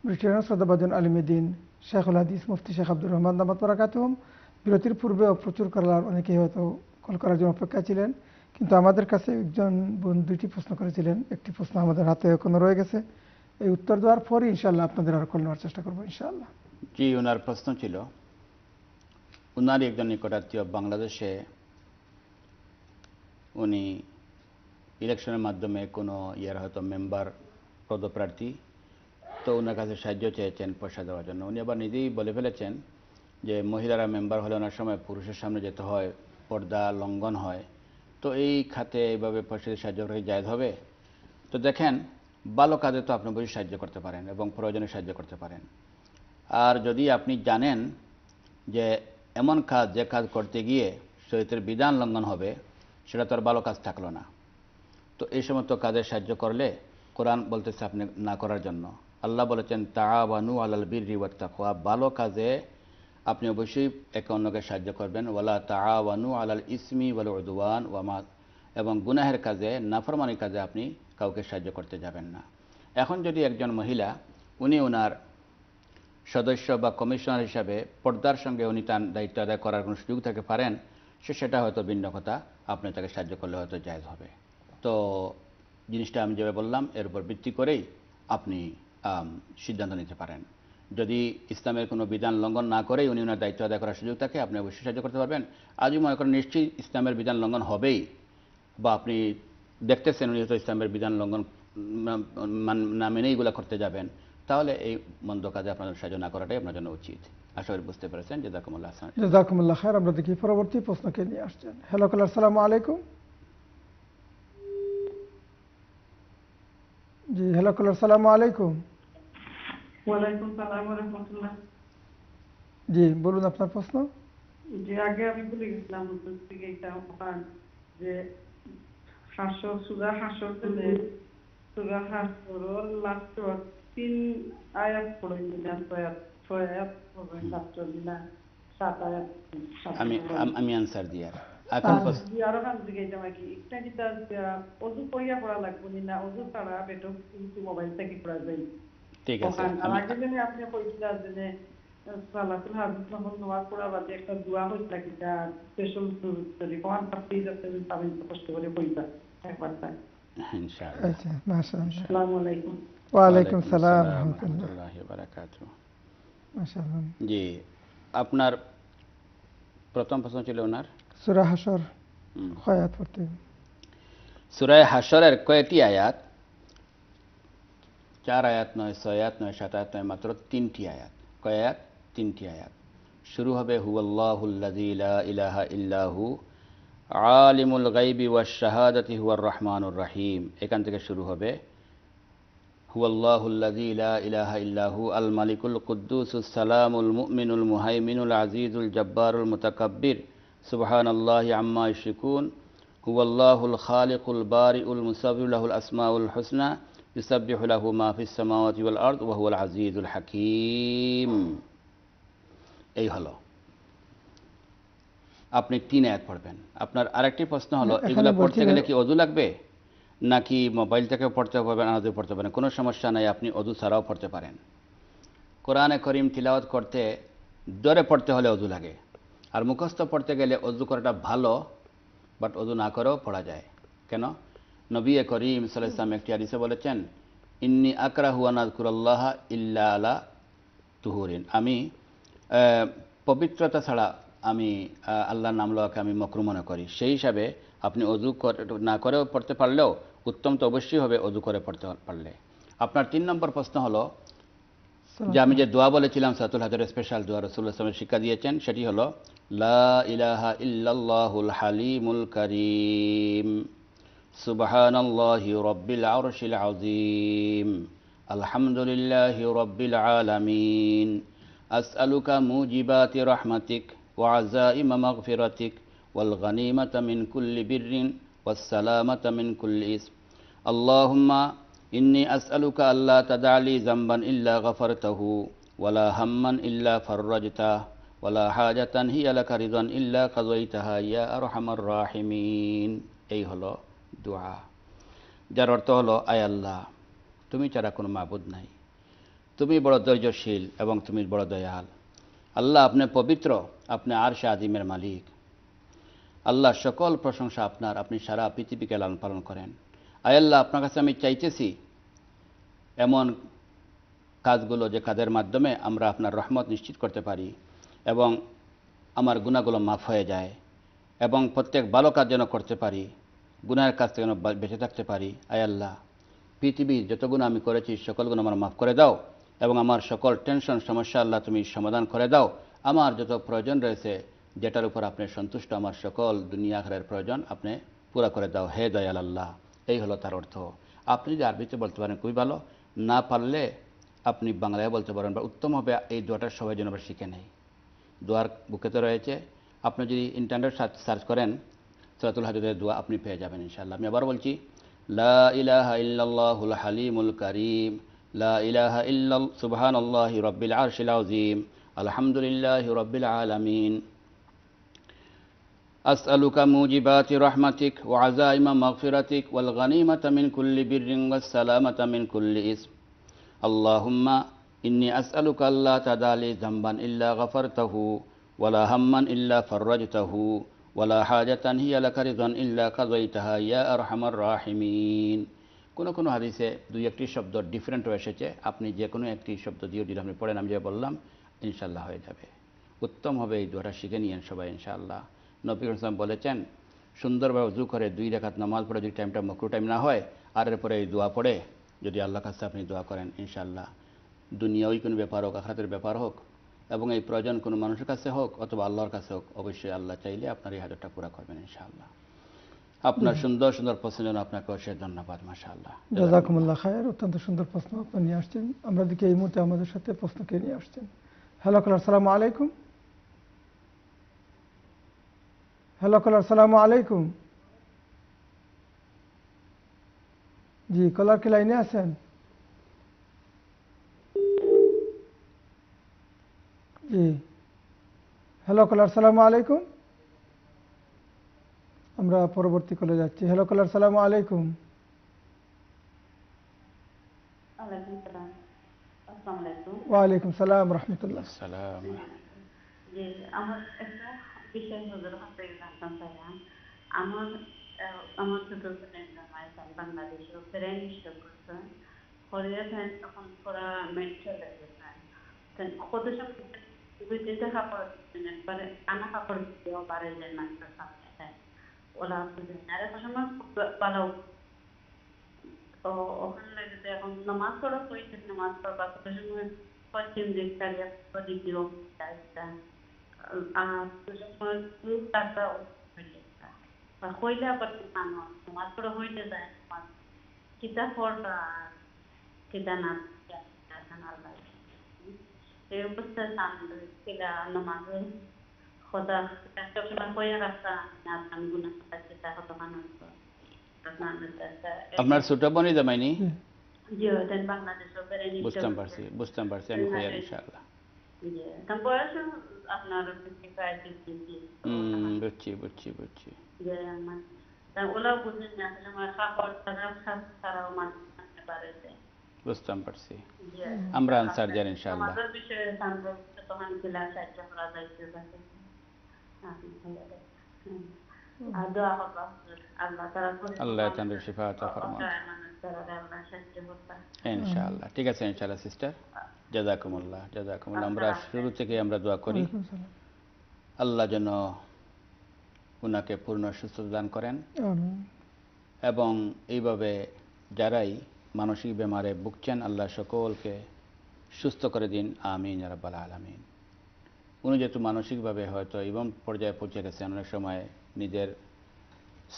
ব্রিটেনের শ্রদ্ধাভাজন আলিমুদ্দিন শেখুল হাদিস মুফতি শেখ আব্দুর রহমান দামাত বারাকাতুহুম। বিরতির পূর্বে প্রচুর কলার অনেকেই হয়তো কল করার জন্য অপেক্ষা ছিলেন, কিন্তু আমাদের কাছে একজন বোন 2টি প্রশ্ন করেছিলেন। একটি প্রশ্ন আমাদের হাতে এখনো রয়ে গেছে, এই উত্তর দেওয়ার পরই ইনশাআল্লাহ আপনাদের আর কল নেওয়ার চেষ্টা করবো ইনশাআল্লাহ। জি, ওনার প্রশ্ন ছিল, উনারই একজন নিকটাত্মীয় বাংলাদেশে উনি ইলেকশনের মাধ্যমে কোনো ইয়ার হয়তো মেম্বার পদপ্রার্থী, তো ওনার কাছে সাহায্য চেয়েছেন পয়সা দেওয়ার জন্য। উনি আবার নিজেই বলে ফেলেছেন যে মহিলারা মেম্বার হলে ওনার সময় পুরুষের সামনে যেতে হয়, পর্দা লঙ্ঘন হয়, তো এই খাতে এইভাবে পয়সা দিয়ে সাহায্য করে জায়েজ হবে? তো দেখেন, ভালো কাজে তো আপনি বুঝে সাহায্য করতে পারেন এবং প্রয়োজনে সাহায্য করতে পারেন। আর যদি আপনি জানেন যে এমন কাজ যে কাজ করতে গিয়ে শরীয়তের বিধান লঙ্ঘন হবে, সেটা তো আর ভালো কাজ থাকলো না। তো এই সমস্ত কাজে সাহায্য করলে কোরআন বলতেছে আপনি না করার জন্য। আল্লাহ বলেছেন তাআবানু আলাল বিররি ওয়াত তাকওয়া, ভালো কাজে আপনি অবশ্যই একে অন্যকে সাহায্য করবেন। ওয়ালা তাআবানু আলাল ইসমি ওয়াল উদওয়ান ওয়ামা, এবং গুনাহের কাজে নাফরমানির কাজে আপনি কাউকে সাহায্য করতে যাবেন না। এখন যদি একজন মহিলা উনি ওনার সদস্য বা কমিশনার হিসাবে পর্দার সঙ্গে উনি তার দায়িত্ব আদায় করার কোনো সুযোগ থাকে পারেন, সেটা হয়তো ভিন্ন কথা, আপনি তাকে সাহায্য করলে হয়তো জায়েজ হবে। তো জিনিসটা আমি যেভাবে বললাম এর উপর ভিত্তি করেই আপনি সিদ্ধান্ত নিতে পারেন। যদি ইসলামের কোনো বিধান লঙ্ঘন না করেই উনি ওনার দায়িত্ব আদায় করার সুযোগ থাকে, আপনি অবশ্যই সাহায্য করতে পারবেন। আজই মনে করেন নিশ্চয়ই ইসলামের বিধান লঙ্ঘন হবেই, বা আপনি দেখতেছেন উনি হয়তো ইসলামের বিধান লঙ্ঘন না মেনেই এগুলো করতে যাবেন, তাহলে এই মন্দ কাজে আপনাদের সাহায্য না করাটাই আপনার জন্য উচিত। আশা করি বুঝতে পেরেছেন। জাযাকুমুল্লাহ খাইর। জাযাকুমুল্লাহ খাইর। আমরা দেখি পরবর্তী প্রশ্নকে নিয়ে আসছেন। হ্যালো কলার, আসসালামু আলাইকুম। জি হ্যালো কলার, আসসালামু আলাইকুম। ওয়া আলাইকুম আসসালাম ওয়া রাহমাতুল্লাহ। জি বলুন আপনার প্রশ্ন। জি আগে আমি বলে গেছিলাম যে এটা আপনার যে 700 সূরা 700 তে সূরা 700 লাস্ট 3 আয়াত পড়ে দিলাম, 6 আয়াত পড়বেন, ডাক্তার দিলা 7 আয়াত। আমি আনসার দিই। আর এখন প্রশ্ন আরো কাজ দিকে জামা কি একটা যেটা ওযু করিয়া পড়া লাগবে না, ওযু ছাড়া বেটো কিন্তু মোবাইল থেকে পড়া যায়। ঠিক আছে, আমাকে জেনে আপনি কইছিলেন যে সালাতুল হাদিস যখন নামাজ পড়া বাদে একটা দোয়া হইছে নাকি যা স্পেশাল দুরুদ কোন পাপি যাতে আমি কষ্ট করে পড়িতা একবার তাই ইনশাআল্লাহ। আচ্ছা মাশাআল্লাহ। আসসালামু আলাইকুম। ওয়ালাইকুম সালাম রাহমাতুল্লাহি ওয়া বারাকাতুহু। মাশাআল্লাহ। জি আপনার প্রথম প্রশ্ন ছিল ওনার সূরা হাসর আয়াত পড়তে। সূরা হাসরের কয়টি আয়াত? 4 আয়াত নয়, 6 আয়াত নয়, 7 আয়াত নয়, মাত্র 3টি আয়াত। কয় আয়াত? 3টি আয়াত। শুরু হবে হুয়াল্লাহুল্লাযী লা ইলাহা ইল্লা হু عالم الغیب والشہادۃ هو الرحمن الرحیم এখান থেকে শুরু হবে هو اللہ الذی لا الہ الا هو الملک القدوس السلام المؤمن المہیمن العزیز الجبار المتکبر سبحان اللہ عما یشرکون هو اللہ الخالق البارئ المصور له الاسماء الحسنى یسبح له ما فی السماوات والارض وهو العزیز الحکیم এই হলো আপনি ৩ আয়াত পড়বেন। আপনার আরেকটি প্রশ্ন হলো এগুলো পড়তে গেলে কি ওযু লাগবে নাকি মোবাইল থেকে পড়তে পারবেন আনাজে পড়তে পারবেন কোনো সমস্যা নাই আপনি ওযু ছাড়াও পড়তে পারেন। কোরআনে করিম তিলাওয়াত করতে জোরে পড়তে হলে ওযু লাগে আর মুখস্থ পড়তে গেলে ওযু করাটা ভালো বাট ওযু না করেও পড়া যায়। কেন নবী করিম সাল্লাল্লাহু আলাইহি ওয়াসাল্লাম একটি হাদিসে বলেছেন ইন্নী আকরাহু আন আযকুরাল্লাহা ইল্লা আলা তুহুরিন আমি পবিত্রতা ছাড়া আমি আল্লাহর নাম লওয়াকে আমি মকরুহ মনে করি। সেই হিসাবে আপনি ওযু না করেও পড়তে পারলেও উত্তম তো অবশ্যই হবে ওযু করে পড়তে পারলে। আপনার ৩ নম্বর প্রশ্ন হলো যে আমি যে দোয়া বলেছিলাম সূরাতুল হাজরের স্পেশাল দোয়া রাসূলুল্লাহ সাল্লাল্লাহু আলাইহি ওয়াসাল্লাম শিক্ষা দিয়েছেন সেটি হলো লা ইলাহা ইল্লাল্লাহুল হালিমুল কারীম সুবহানাল্লাহি রাব্বিল আরশিল আযীম আলহামদুলিল্লাহি রাব্বিল আলামিন আসআলুকা মুজিবাতি রাহমাতিক وعزائم مغفرتك والغنيمة من كل بر والسلامة من كل إثم اللهم إني أسألك ألا تدع لي ذنبا إلا غفرته ولا هما إلا فرجته ولا حاجة هي لك رضا إلا قضيتها يا أرحم الراحمين এই হলো দোয়া যার অর্থ হলো আয় আল্লাহ তুমি ছাড়া কোনো মাবুদ নাই তুমি বড় ধৈর্যশীল এবং তুমি বড় দয়াল আল্লাহ আপনি পবিত্র আপনি আরশ আযীমের মালিক আল্লাহ সকল প্রশংসা আপনার আপনি সারা পৃথিবীকে লালন পালন করেন। আয় আল্লাহ আপনার কাছে আমি চাইতেছি এমন কাজগুলো যে কাজের মাধ্যমে আমরা আপনার রহমত নিশ্চিত করতে পারি এবং আমার গুনাহগুলো মাফ হয়ে যায় এবং প্রত্যেক ভালো কাজ যেন করতে পারি গুনাহের কাছ থেকে যেন বেঁচে থাকতে পারি। আয় আল্লাহ পৃথিবীর যত গুনাহ আমি করেছি সকল গুনাহ আমার মাফ করে দাও এবং আমার সকল টেনশন সমস্যা আল্লাহ তুমি সমাধান করে দাও। আমার যত প্রয়োজন রয়েছে যেটার উপর আপনি সন্তুষ্ট আমার সকল দুনিয়া আখিরাতের প্রয়োজন আপনি পুরা করে দাও হে দয়াল আল্লাহ এই হলো তার অর্থ। আপনি যদি আরবিতে বলতে পারেন খুবই ভালো না পারলে আপনি বাংলায় বলতে পারেন বা উত্তম হবে এই দোয়াটা সবাই যেন আমরা শিখে নেই। দোয়ার বুকেতে রয়েছে আপনি যদি ইন্টারনেট সার্চ করেন সূরাতুল হাজরের দোয়া আপনি পেয়ে যাবেন ইনশাআল্লাহ। আমি আবার বলছি লা ইলাহা ইল্লাল্লাহুল হালিমুল কারীম লা ইলাহা ইল্লা সুবহানাল্লাহি রাব্বিল আরশিল আযীম আলহামদুলিল্লাহি রাব্বিল আলামিন আসআলুকা মুজিবাতি রাহমাতিক ওয়া আযাইমা মাগফিরাতিক ওয়াল গানিমাতা মিন কুল্লি বিররিন ওয়াস সালামাতা মিন কুল্লি ইসম আল্লাহুম্মা ইন্নী আসআলুকা আল্লা তাদালি যামবান ইল্লা গফরতাহু ওয়া লা হাম্মান ইল্লা ফাররাজতাহু ওয়া লা হাজাতান হিয়া লাকা রিযান ইল্লা কাযাইতাহা ইয়া আরহামার রাহিমিন। কোনো কোনো হাদিসে দুই একটি শব্দ ডিফারেন্ট এসেছে আপনি যে কোনো একটি শব্দ দিয়ে যদি আপনি পড়েন আমি যা বললাম ইনশাআল্লাহ হয়ে যাবে উত্তম হবে এই দোয়াটা শিখে নিয়েন সবাই ইনশাআল্লাহ। নবী করিম বলেছেন সুন্দরভাবে ওযু করে 2 রাকাত নামাজ পড়ে যদি টাইমটা মকরু টাইম না হয় আর এরপরে এই দোয়া পড়ে যদি আল্লাহর কাছে আপনি দোয়া করেন ইনশাআল্লাহ দুনিয়ায় কোনো ব্যাপার হোক আখিরাতের ব্যাপার হোক এবং এই প্রয়োজন কোনো মানুষের কাছে হোক অথবা আল্লাহর কাছে হোক অবশ্যই আল্লাহ চাইলে আপনার এই হাজতটা পুরা করবেন ইনশাআল্লাহ। আপনার সুন্দর সুন্দর প্রশ্নের জন্য আপনাকে অশেষ ধন্যবাদ মাশাআল্লাহ জাযাকুমুল্লাহ খায়ের অত্যন্ত সুন্দর প্রশ্ন আপনি নিয়ে আসছেন। আমরা দিকে এই মুহূর্তে আমাদের সাথে প্রশ্নকে নিয়ে আসছেন। হ্যালো কলার আসসালামু আলাইকুম। হ্যালো কলার আসসালামু আলাইকুম। জি কলার কি লাইনে আছেন? জি হ্যালো কলার আসসালামু আলাইকুম। আমরা পরবর্তী কলে যাচ্ছি। হ্যালো কলার আসসালামু আলাইকুম। ওয়ালাইকুম সালাম। আসসালামু আলাইকুম। ওয়ালাইকুম সালাম রাহমাতুল্লাহ। সালাম। জি আমার একটা বিষয় নজর হাতে রাখতাম ভাইয়া আমার আমার ছোট ফ্রেন্ড আমার বাংলাদেশের ফ্রেন্ড হিসেবে করছে হরিয়া ফ্রেন্ড তখন পুরা মেন্টাল হয়ে গেছে কত সব বিদেশে কাপড় পরে আনা কাপড় দিয়েও বাড়ি যায় না ওলা আর সময় ভালো ওখানে এখন নামাজ পড়া হয়েছে নামাজ পড়বা কত সময় পশ্চিম দিক থেকে দিও আর সময় তারপর Pahoila Patimano, Matro Hoyda, Kita for Tidana, as an alba. They put some Tila Nomazu, Hoda, Hoyarasa, Nasanguna, Tita Hotamano. Amar Sutaboni the money? You then Bangladesh over any Bustambarsi, and Hoya, inshallah. Yeah, comparison of not 55 50. Bucci. Yeah, man. The Ula would not have Saroman about it. Bustambarsi. Yeah, Amran Sarjan, inshallah. Allah tender Shifa Inshallah. Take us, inshallah, sister. Jazakumullah. Amra shuru theke amra dua kori. Allah jeno unake purno sustha dan koren. Amen. Ebong eibabe jarai manoshik bemare bukchen Allah shokolke sustha kore din. Amin ya rabbal alamin. Uni jetu manoshik bhabe hoyto ebong porjaye poche geche amra shomoy nijer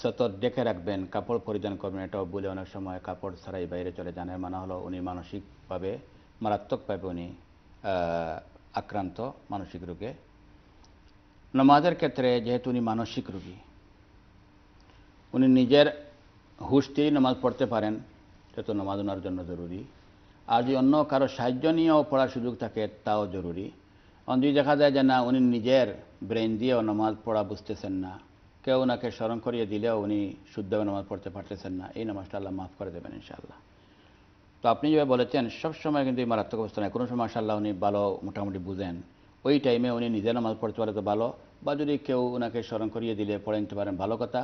সতর ডেকে রাখবেন কাপড় পরিধান করবেন এটা বলে অনেক সময় কাপড় ছাড়াই বাইরে চলে যান এর মানে হলো উনি মানসিক ভাবে মারাত্মক ভাবে উনি আক্রান্ত মানসিক রোগে নামাজের ক্ষেত্রে যেহেতু উনি মানসিক রোগী উনি নিজের হুঁশতেই নামাজ পড়তে পারেন সেটা নামাজ ওনার জন্য জরুরি আর যদি অন্য কারো সাহায্য নিয়েও পড়ার সুযোগ থাকে তাও জরুরি অন্যদিকে দেখা যায় যে না উনি নিজের ব্রেন দিয়ে নামাজ পড়া বুঝতেছেন না কেউ নাকে শরণ করিয়ে দিলেও উনি শুদ্ধভাবে নামাজ পড়তে পারতেছেন না এই নামাজটা আল্লাহ মাফ করে দেবেন ইনশাআল্লাহ তো আপনি যেভাবে বলেছেন সব সময় কিন্তু এই মারাত্মক অবস্থা নয় কোনো সময় মাশাআল্লাহ উনি ভালো মোটামুটি বুঝেন ওই টাইমে উনি নিজে নামাজ পড়তে পারে তো ভালো বা যদি কেউ ওনাকে শরণ করিয়ে দিলে পড়ে নিতে পারেন ভালো কথা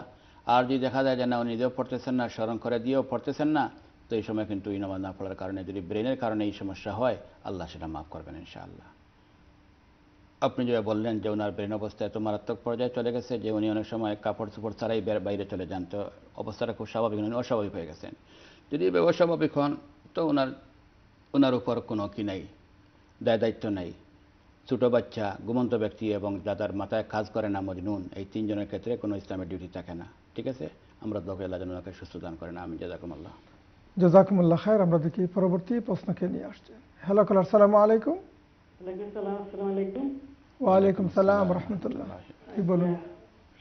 আর যদি দেখা যায় যে না উনি নিজেও পড়তেছেন না শরণ করে দিয়েও পড়তেছেন না তো এই সময় কিন্তু এই নামাজ না পড়ার কারণে যদি ব্রেনের কারণে এই সমস্যা হয় আল্লাহ সেটা মাফ করবেন ইনশাআল্লাহ আপনি যেটা বললেন যে ওনার ব্রেন অবস্থা এত মারাত্মক পর্যায়ে চলে গেছে যে উনি অনেক সময় কাপড় চোপড় ছাড়াই বাইরে চলে যান তো অবস্থাটা খুব স্বাভাবিক নয় অস্বাভাবিক হয়ে গেছেন যদি অস্বাভাবিক হন তো ওনার উপর কোনো কি নাই দায় দায়িত্ব নেই ছোটো বাচ্চা ঘুমন্ত ব্যক্তি এবং যাদের মাথায় কাজ করে না মজনুন এই তিনজনের ক্ষেত্রে কোনো ইসলামের ডিউটি থাকে না ঠিক আছে আমরা দোয়া করি আল্লাহ যেন ওনাকে সুস্থ দান করেন আমিন জাযাকুমুল্লাহ খায়র আমরা দেখি পরবর্তী প্রশ্নকে নিয়ে আসছে হ্যালো কলার আসসালামু আলাইকুম وعلیکم السلام ورحمۃ اللہ بولو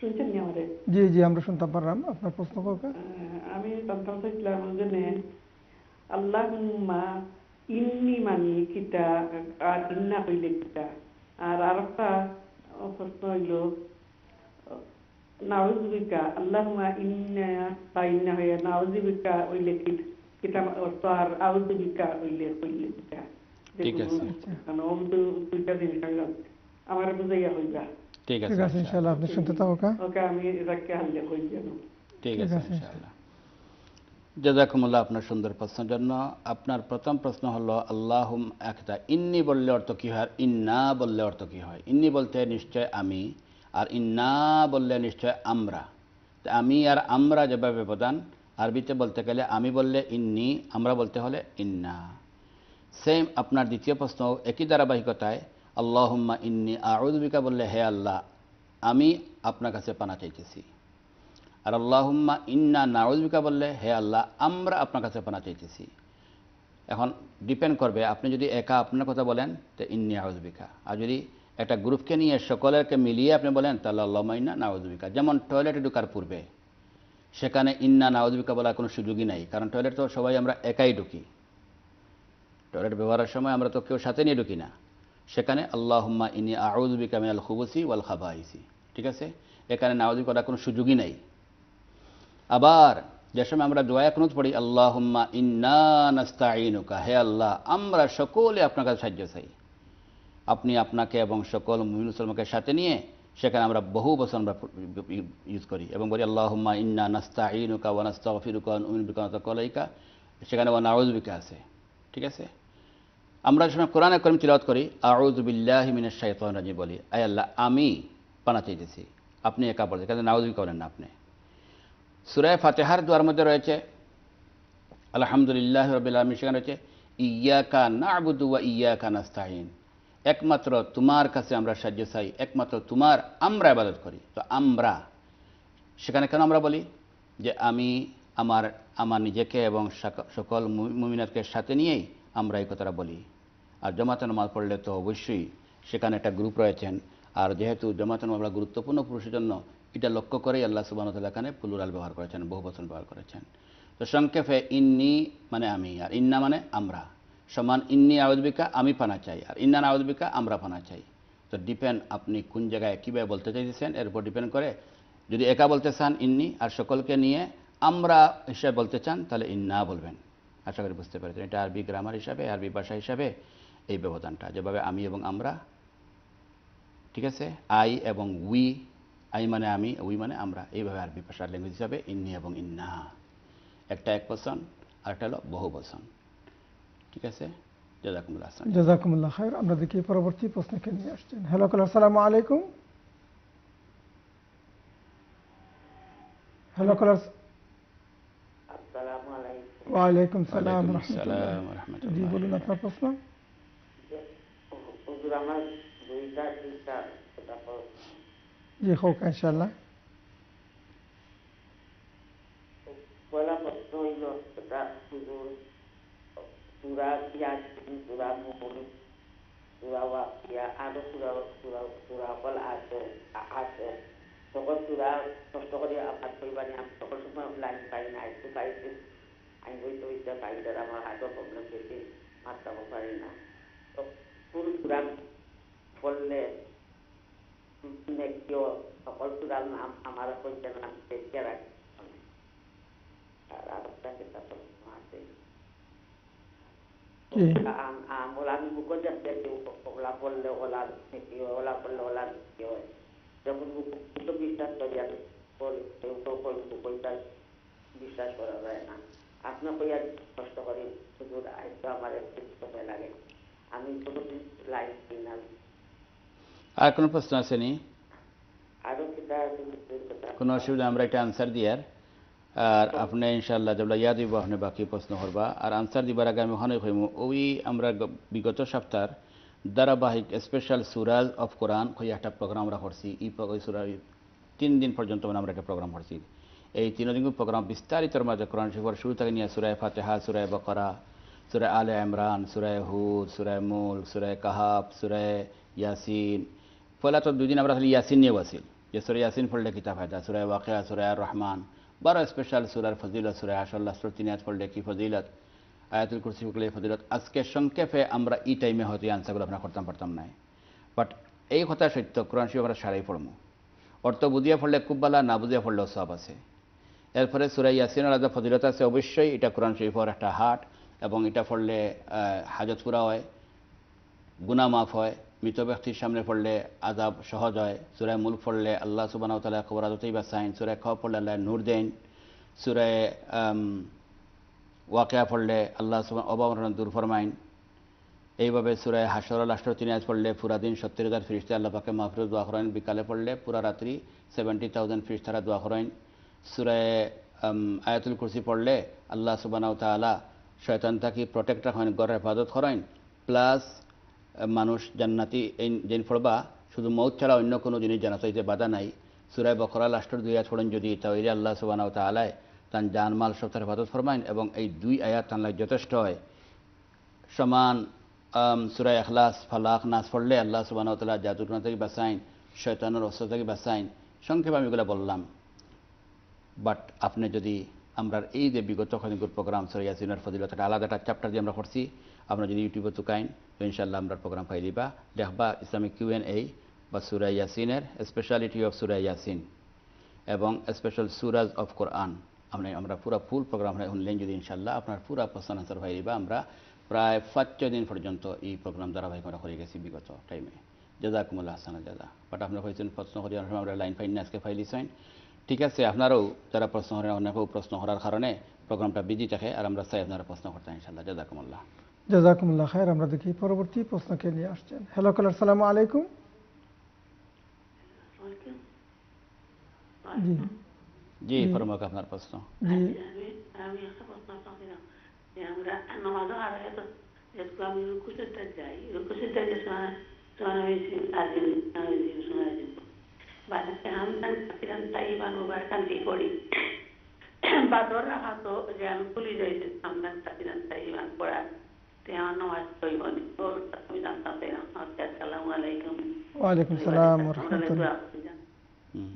শুনছেন নি আমাদের জি জি আমরা শুনতে পারলাম আপনার প্রশ্ন কাকা আমি তন্ত্র ইসলামের জন্য আল্লাহুম্মা ইন্নি মানি কিতা আর ইন্না কইলে কিতা আর আরফা প্রশ্ন হলো নাউযুবিকা আল্লাহুম্মা ইন্না বাইনা হয়া নাউযুবিকা কইলে কিতা অর্থ আর আউযুবিকা কইলে কিতা ঠিক আছে انا ওমদু দুইটা দিন সঙ্গম আমার বুঝাইয়া হইবা ঠিক আছে ইনশাআল্লাহ আপনি শুনতে তাও কা ওকে আমি রাখকে হাললে কই জানো ঠিক আছে ইনশাআল্লাহ জাযাকুমুল্লাহ আপনার সুন্দর প্রশ্নের জন্য আপনার প্রথম প্রশ্ন হলো আল্লাহুম আকতা ইন্নি বললে অর্থ কি হয় ইন্না বললে অর্থ কি হয় ইন্নি বলতে নিশ্চয় আমি আর ইন্না বললে নিশ্চয় আমরা তো আমি আর আমরা যেভাবে প্রদান আরবিতে বলতে গেলে আমি বললে ইন্নি আমরা বলতে হলে ইন্না সেম আপনার দ্বিতীয় প্রশ্ন একই ধারাবাহিকতায় আল্লাহুম্মা ইন্নি আউযু বিকা বললে হে আল্লাহ আমি আপনার কাছে পানা চাইতেছি আর আল্লাহুম্মা ইন্না নাউযু বিকা বললে হে আল্লাহ আমরা আপনার কাছে পানা চাইতেছি এখন ডিপেন্ড করবে আপনি যদি একা আপনার কথা বলেন তো ইন্নি আউযু বিকা আর যদি একটা গ্রুপকে নিয়ে সকলেরকে মিলিয়ে আপনি বলেন তাহলে আল্লাহুম্মা ইন্না নাউযু বিকা যেমন টয়লেটে ঢুকার পূর্বে সেখানে ইন্না নাউযু বিকা বলার কোনো সুযোগই নাই কারণ টয়লেট তো সবাই আমরা একাই ঢুকি টয়লেট ব্যবহারের সময় আমরা তো কেউ সাথে নিয়ে ঢুকি না সেখানে আল্লাহুম্মা ইন্নী আউযু বিকা মিনাল খুবুসি ওয়াল খাবাইসি ঠিক আছে এখানে নাউযু করার কোনো সুযোগই নাই আবার যে সময় আমরা দোয়া কুনুত পড়ি আল্লাহুম্মা ইন্না নাস্তাঈনুকা হে আল্লাহ আমরা সকলে আপনার কাছে সাহায্য চাই আপনি আপনাকে এবং সকল মুমিন মুসলমানকে সাথে নিয়ে সেখানে আমরা বহু বচন ইউজ করি এবং বলি আল্লাহুম্মা ইন্না নাস্তাঈনুকা ওয়া নাস্তাগফিরুকা ওয়া নু'মিনু বিকা ওয়া নাতাওয়াক্কালুকা সেখানে ওয়া নাউযু বিকা আছে ঠিক আছে আমরা যখন কোরআন করিম তেলাওয়াত করি আউযু বিল্লাহি মিনাশ শাইতানির রাজিম বলি হে আল্লাহ আমি পানা চাইতেছি আপনি একা বলতে কারণ নাউযু করেন না আপনি সূরা ফাতিহার দুয়ার মধ্যে রয়েছে আলহামদুলিল্লাহি রাব্বিল আলামিন সেখানে রয়েছে ইয়াকা না'বুদু ওয়া ইয়াকা নাস্তাঈন একমাত্র তোমার কাছে আমরা সাহায্য চাই একমাত্র তোমার আমরা ইবাদত করি তো আমরা সেখানে কেন আমরা বলি যে আমি আমার নিজেকে এবং সকল মুমিনাতকে সাথে নিয়েই আমরা এই কথাটা বলি। আর জামাতে নামাজ পড়লে তো অবশ্যই সেখানে একটা গ্রুপ রয়েছেন, আর যেহেতু জামাতে নামাজটা গুরুত্বপূর্ণ পুরুষের জন্য এটা লক্ষ্য করেই আল্লাহ সুবহানাহু ওয়া তাআলা এখানে প্লুরাল ব্যবহার করেছেন, বহুবচন ব্যবহার করেছেন। তো সংক্ষেপে ইন্নি মানে আমি, আর ইন্না মানে আমরা, সমান ইন্নি আউযুবিকা আমি পানা চাই, আর ইন্না আউযুবিকা আমরা পানা চাই। তো ডিপেন্ড আপনি কোন জায়গায় কীভাবে বলতে চাইছেন এর উপর ডিপেন্ড করে। যদি একা বলতে চান ইন্নি, আর সকলকে নিয়ে আমরা হিসাবে বলতে চান তাহলে ইন্না বলবেন। আশা করি বুঝতে পেরেছেন। এটা আরবি গ্রামার হিসাবে, আরবি ভাষা হিসাবে এই ব্যবধানটা যেভাবে আমি এবং আমরা, ঠিক আছে, আই এবং উই, আই মানে আমি, উই মানে আমরা, এইভাবে আরবি ভাষার ল্যাঙ্গুয়েজ হিসাবে ইন্নি এবং ইন্না, একটা এক বচন আর একটা হলো বহু বচন। ঠিক আছে, জাযাকুমুল্লাহ খাইর। জাযাকুমুল্লাহ খাইর। আমরা দেখি পরবর্তী প্রশ্নকে নিয়ে আসছেন। হ্যালো কলার, আসসালামু আলাইকুম। হ্যালো কলার, আসসালামু আলাইকুম। ওয়া আলাইকুম সালাম ওয়া রাহমাতুল্লাহ। জি বলুন আপনার প্রশ্ন। হুজুর আমার দুইটা তিনটা জি হোক ইনশাআল্লাহ। পয়লা প্রশ্ন হইল হুজুর সূরা ইয়াসিন, সূরা মুমিন, সূরা ওয়াকিয়া, আরো সূরা সূরা সূরা আল আসর সকল সূরা কষ্ট করে আপাত পরিবারে আমি সকল সময় লাইন পাই না, একটু পাইছি আমি বই তো ইচ্ছা পাই তারা আমার হাতেও প্রবলেম পেয়েছি মাত্রাও পারি না। তো কোন সূরা পড়লে কেউ সকল সূরার নাম আমার পরিচয় নাম চেষ্টা রাখি আর আপনাকে তারপর আছে আমি বুক যাচ্ছে ওলা পড়লে ওলা কি হয়, ওলা পড়লে ওলা কি হয়, যখন বিশ্বাস করি আর বিশ্বাস করা যায় না। আপনাকে আর কষ্ট করি শুধু আয়তো আমার একটু সময় লাগে, আমি কোনোদিন লাইফ দিই না। আর কোনো প্রশ্ন আসেনি? আরও সেটা কোনো অসুবিধা, আমরা একটা আনসার দিই। আর আপনি ইনশাআল্লাহ যেগুলো ইয়াদ দিব আপনি বাকি প্রশ্ন করবা। আর আনসার দিবার আগে আমি ওখানে কইব ওই আমরা বিগত সপ্তাহের ধারাবাহিক স্পেশাল সুরাজ অফ কোরআন কই একটা প্রোগ্রাম আমরা করছি। এই সুরা 3 দিন পর্যন্ত আমরা একটা প্রোগ্রাম করছি। এই 3 দিন প্রোগ্রাম বিস্তারিত মাঝে কোরআন শরীফের শুরু থেকে নিয়ে সুরায় ফাতিহা, সুরায় বকরা, সুরায় আলে ইমরান, সুরায় হুদ, সুরায় মুলক, সুরায় কাহাফ, সুরায় ইয়াসিন। ফলে তো 2 দিন আমরা খালি ইয়াসিন নিয়ে বসিল যে সুরায় ইয়াসিন পড়লে কিতা ফায়দা, সুরায় ওয়াকিয়া, সুরায় রহমান, বড় স্পেশাল সুরার ফজিলত, সুরায় আশাল্লাহ সুরতিনিয়াত পড়লে কি ফজিলত, আয়াতুল কুরসি পড়লে ফজিলত। আজকে সংক্ষেপে আমরা এই টাইমে হয়তো এই আনসারগুলো আপনার করতাম পারতাম না, বাট এই কথা সত্য কোরআন শরীফ আমরা সারাই পড়মু। অর্থ বুঝিয়া পড়লে খুব ভালো, না বুঝিয়া পড়লেও সব আছে। এরপরে সুরাই ইয়াসিনের আলাদা ফজিলত আছে অবশ্যই, এটা কোরআন শরীফের একটা হাট এবং এটা পড়লে হাজত পুরা হয়, গুনাহ মাফ হয়, মৃত ব্যক্তির সামনে পড়লে আযাব সহজ হয়। সুরায় মুলক পড়লে আল্লাহ সুবহানাহু ওয়া তাআলা কবরাজতেই বাঁচাইন, সুরায় কাহাফ পড়লে আল্লাহ নূর দেন, সুরায় ওয়াকিয়া পড়লে আল্লাহ সুবহানাহু অভাবরণ দূর ফরমাইন। এইভাবে সুরায় হাসর আল-আশর পড়লে পুরা দিন 70,000 ফেরেশতা আল্লাহ পাকে মাগফিরাত দোয়া করেন, বিকালে পড়লে পুরা রাত্রি 70,000 ফেরেশতারা দোয়া করেন। সুরায় আয়াতুল কুরসি পড়লে আল্লাহ সুবহানাহু ওয়া তাআলা শয়তান থেকে প্রোটেক্ট রাখেন, গড় হেফাজত করেন, প্লাস মানুষ জান্নাতি এই যেন ফলবা শুধু মৌত ছাড়া অন্য কোনো জিনিস জানা চাইতে বাধা নাই। সুরায় বকরা লাস্টের 2 আয়াত পড়েন যদি, তাহলে আল্লাহ সুবহানাহু ওয়া তাআলা তার জানমাল সবটার হেফাজত ফরমাইন এবং এই 2 আয়াত তানলাই যথেষ্ট হয়। সমান সুরায় ইখলাস, ফালাক, নাস পড়লে আল্লাহ সুবহানাহু ওয়া তাআলা জাদুটনা থেকে বাঁচাইন, শয়তানের অস্ত্র থেকে বাঁচাইন। সংক্ষেপে আমি এগুলো বললাম, বাট আপনি যদি আমরা এই যে বিগত খনিকুর প্রোগ্রাম সুরা ইয়াসিনের ফজিলত একটা আলাদা একটা চ্যাপ্টার দিয়ে আমরা করছি, আপনারা যদি ইউটিউবে তুকাইন তো ইনশাআল্লাহ আমরা প্রোগ্রাম পাই দিবা দেখবা ইসলামিক Q&A বা সুরা ইয়াসিনের স্পেশালিটি অফ সুরা ইয়াসিন এবং স্পেশাল সুরাজ অফ কোরআন আমরা পুরা ফুল প্রোগ্রাম অনলাইন যদি ইনশাআল্লাহ আপনার পুরা প্রশ্ন আনসার পাই দিবা। আমরা প্রায় 5-6 দিন পর্যন্ত এই প্রোগ্রাম ধারাবাহিক আমরা করে গেছি বিগত টাইমে। জাযাকুমুল্লাহ হাসানা জাযা। বাট আপনারা হয়েছেন প্রশ্ন করি আমরা লাইন ফাইন না আজকে ফাইলি চাইন, ঠিক আছে। আপনারাও যারা প্রশ্ন করেন অনেকেও প্রশ্ন করার কারণে প্রোগ্রামটা বিজি থাকে আর আমরা চাই আপনারা প্রশ্ন করতে ইনশাআল্লাহ। জাযাকুমুল্লাহ। জাযাকুমুল্লাহ খায়ের। আমরা দেখি পরবর্তী প্রশ্নকে নিয়ে আসছেন। হ্যালো কলার, আসসালামু আলাইকুম। জি জি ফরমাক আপনার প্রশ্ন। জি আমি একটা প্রশ্ন পাচ্ছিলাম যে আমরা নামাজ আর এত যেটা আমি রুকুতে যাই, রুকুতে যাই শোনা শোনা হয়েছে আর শোনা হয়েছে طیبہ مبارکاً کی پڑی بادر رہا تو بھولی جائی طیبہ پڑا وعلیکم السلام ورحمۃ اللہ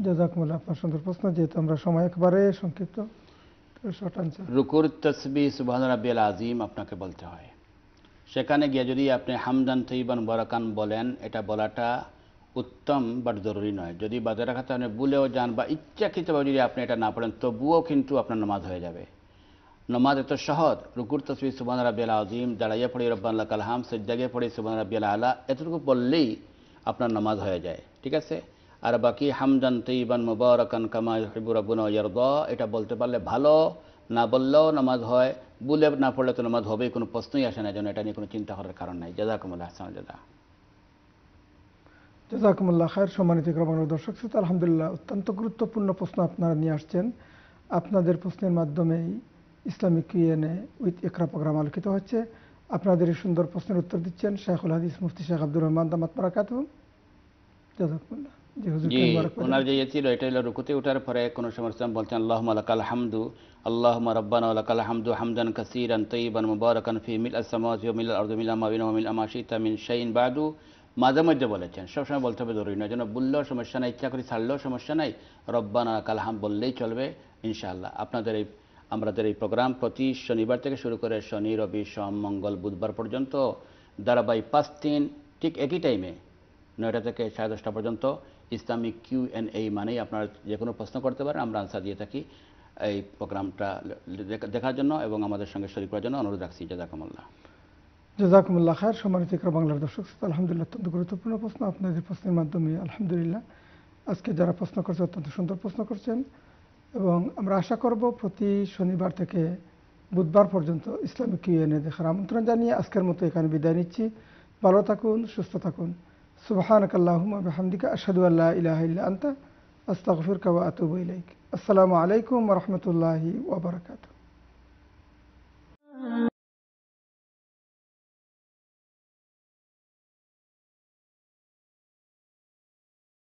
جزاکم اللہ আপনার সুন্দর প্রশ্ন যেহেতু আমরা সময় একবারে সংক্ষিপ্ত শর্ট আনসার রুকুর তাসবিহ সুবহান রাব্বিয়াল আযীম আপনাকে বলতে হয় সেখানে গিয়ে যদি আপনি হামদান তাইয়িবান মুবারাকান বলেন এটা বলাটা উত্তম বাট জরুরি নয় যদি বাজার রাখাতে আপনি ভুলেও যান বা ইচ্ছাকৃতভাবে যদি আপনি এটা না পড়েন তবুও কিন্তু আপনার নামাজ হয়ে যাবে نماز تو شہد رکوع تسبیح سبحان ربی العظیم داڑائیے پڑھی ربنا لک الحمد سجدے پڑھی سبحان ربی الاعلیٰ এতটুকু বললেই আপনার নামাজ হয়ে যায় ঠিক আছে আর বাকি হামদান তাইয়িবান মুবারাকান কামা ইউহিব্বু রাব্বুনা ওয়া ইয়ারদা এটা বলতে পারলে ভালো না বললেও নামাজ হয় বলে না পড়লে তো নামাজ হবেই কোনো প্রশ্নই আসে না এজন্য এটা নিয়ে কোনো চিন্তা করার কারণ নাই জাযাকুমুল্লাহ আহসানুল জাযা জাযাকুমুল্লাহ খায়ের সম্মানিত ক্রমাগত দর্শক শ্রোতা আলহামদুলিল্লাহ অত্যন্ত গুরুত্বপূর্ণ প্রশ্ন আপনারা নিয়ে আসছেন আপনাদের প্রশ্নের মাধ্যমেই ইসলামিক কিয়ানে উইথ ইকরা প্রোগ্রাম আলোকিত হচ্ছে আপনাদের সুন্দর প্রশ্নের উত্তর দিচ্ছেন শাইখুল হাদিস মুফতি শেখ আব্দুর রহমান দামাত বারাকাতুহু জাযাকুমুল্লাহ জি হুজুর কে বারাকাতুহু ওনার যে ছিল এটা হলো রুকুতে ওঠার পরে কোন সমর্থন বলতেন আল্লাহুম্মা লাকাল হামদু আল্লাহুম্মা রাব্বানা লাকাল হামদু হামদান কাসীরান তাইয়িবান মুবারাকান ফি মিলাস সামাওয়াতি ওয়া মিলাল আরদি মিলা মা বিনা ওয়া মিল আমাশিতা মিন শাইইন বাদু মাঝে মধ্যে বলেছেন সবসময় বলতে হবে জরুরি নয় যেন বললেও সমস্যা নাই ইচ্ছা করে ছাড়লেও সমস্যা নাই রব্বানা লাকাল হামদ বললেই চলবে ইনশাআল্লাহ আপনাদের এই আমাদের এই প্রোগ্রাম প্রতি শনিবার থেকে শুরু করে শনি রবি সোম মঙ্গল বুধবার পর্যন্ত ধারাবাহিক 5 দিন ঠিক একই টাইমে 9টা থেকে 10:30 পর্যন্ত ইসলামিক কিউএনএ মানেই আপনারা যে কোনো প্রশ্ন করতে পারেন আমরা আনসার দিয়ে থাকি এই প্রোগ্রামটা দেখার জন্য এবং আমাদের সঙ্গে শরীক করার জন্য অনুরোধ রাখছি জাযাকুমুল্লাহ জাযাকুমুল্লাহ খায়ের সম্মানিত ইকরা বাংলার দর্শক শ্রোতা আলহামদুলিল্লাহ অত্যন্ত গুরুত্বপূর্ণ প্রশ্ন আপনাদের প্রশ্নের মাধ্যমে আলহামদুলিল্লাহ আজকে যারা প্রশ্ন করছে অত্যন্ত সুন্দর প্রশ্ন করছেন এবং আমরা আশা করব প্রতি শনিবার থেকে বুধবার পর্যন্ত ইসলামিক কিউএনএ দেখার আমন্ত্রণ জানিয়ে আজকের মতো এখানে বিদায় নিচ্ছি ভালো থাকুন সুস্থ থাকুন সুবহানাকাল্লাহুম্মা বিহামদিকা আশহাদু আল্লা ইলাহা ইল্লা আনতা আস্তাগফিরুকা ওয়া আতুবু ইলাইক আসসালামু আলাইকুম ওয়া রাহমাতুল্লাহি ওয়া বারাকাতুহু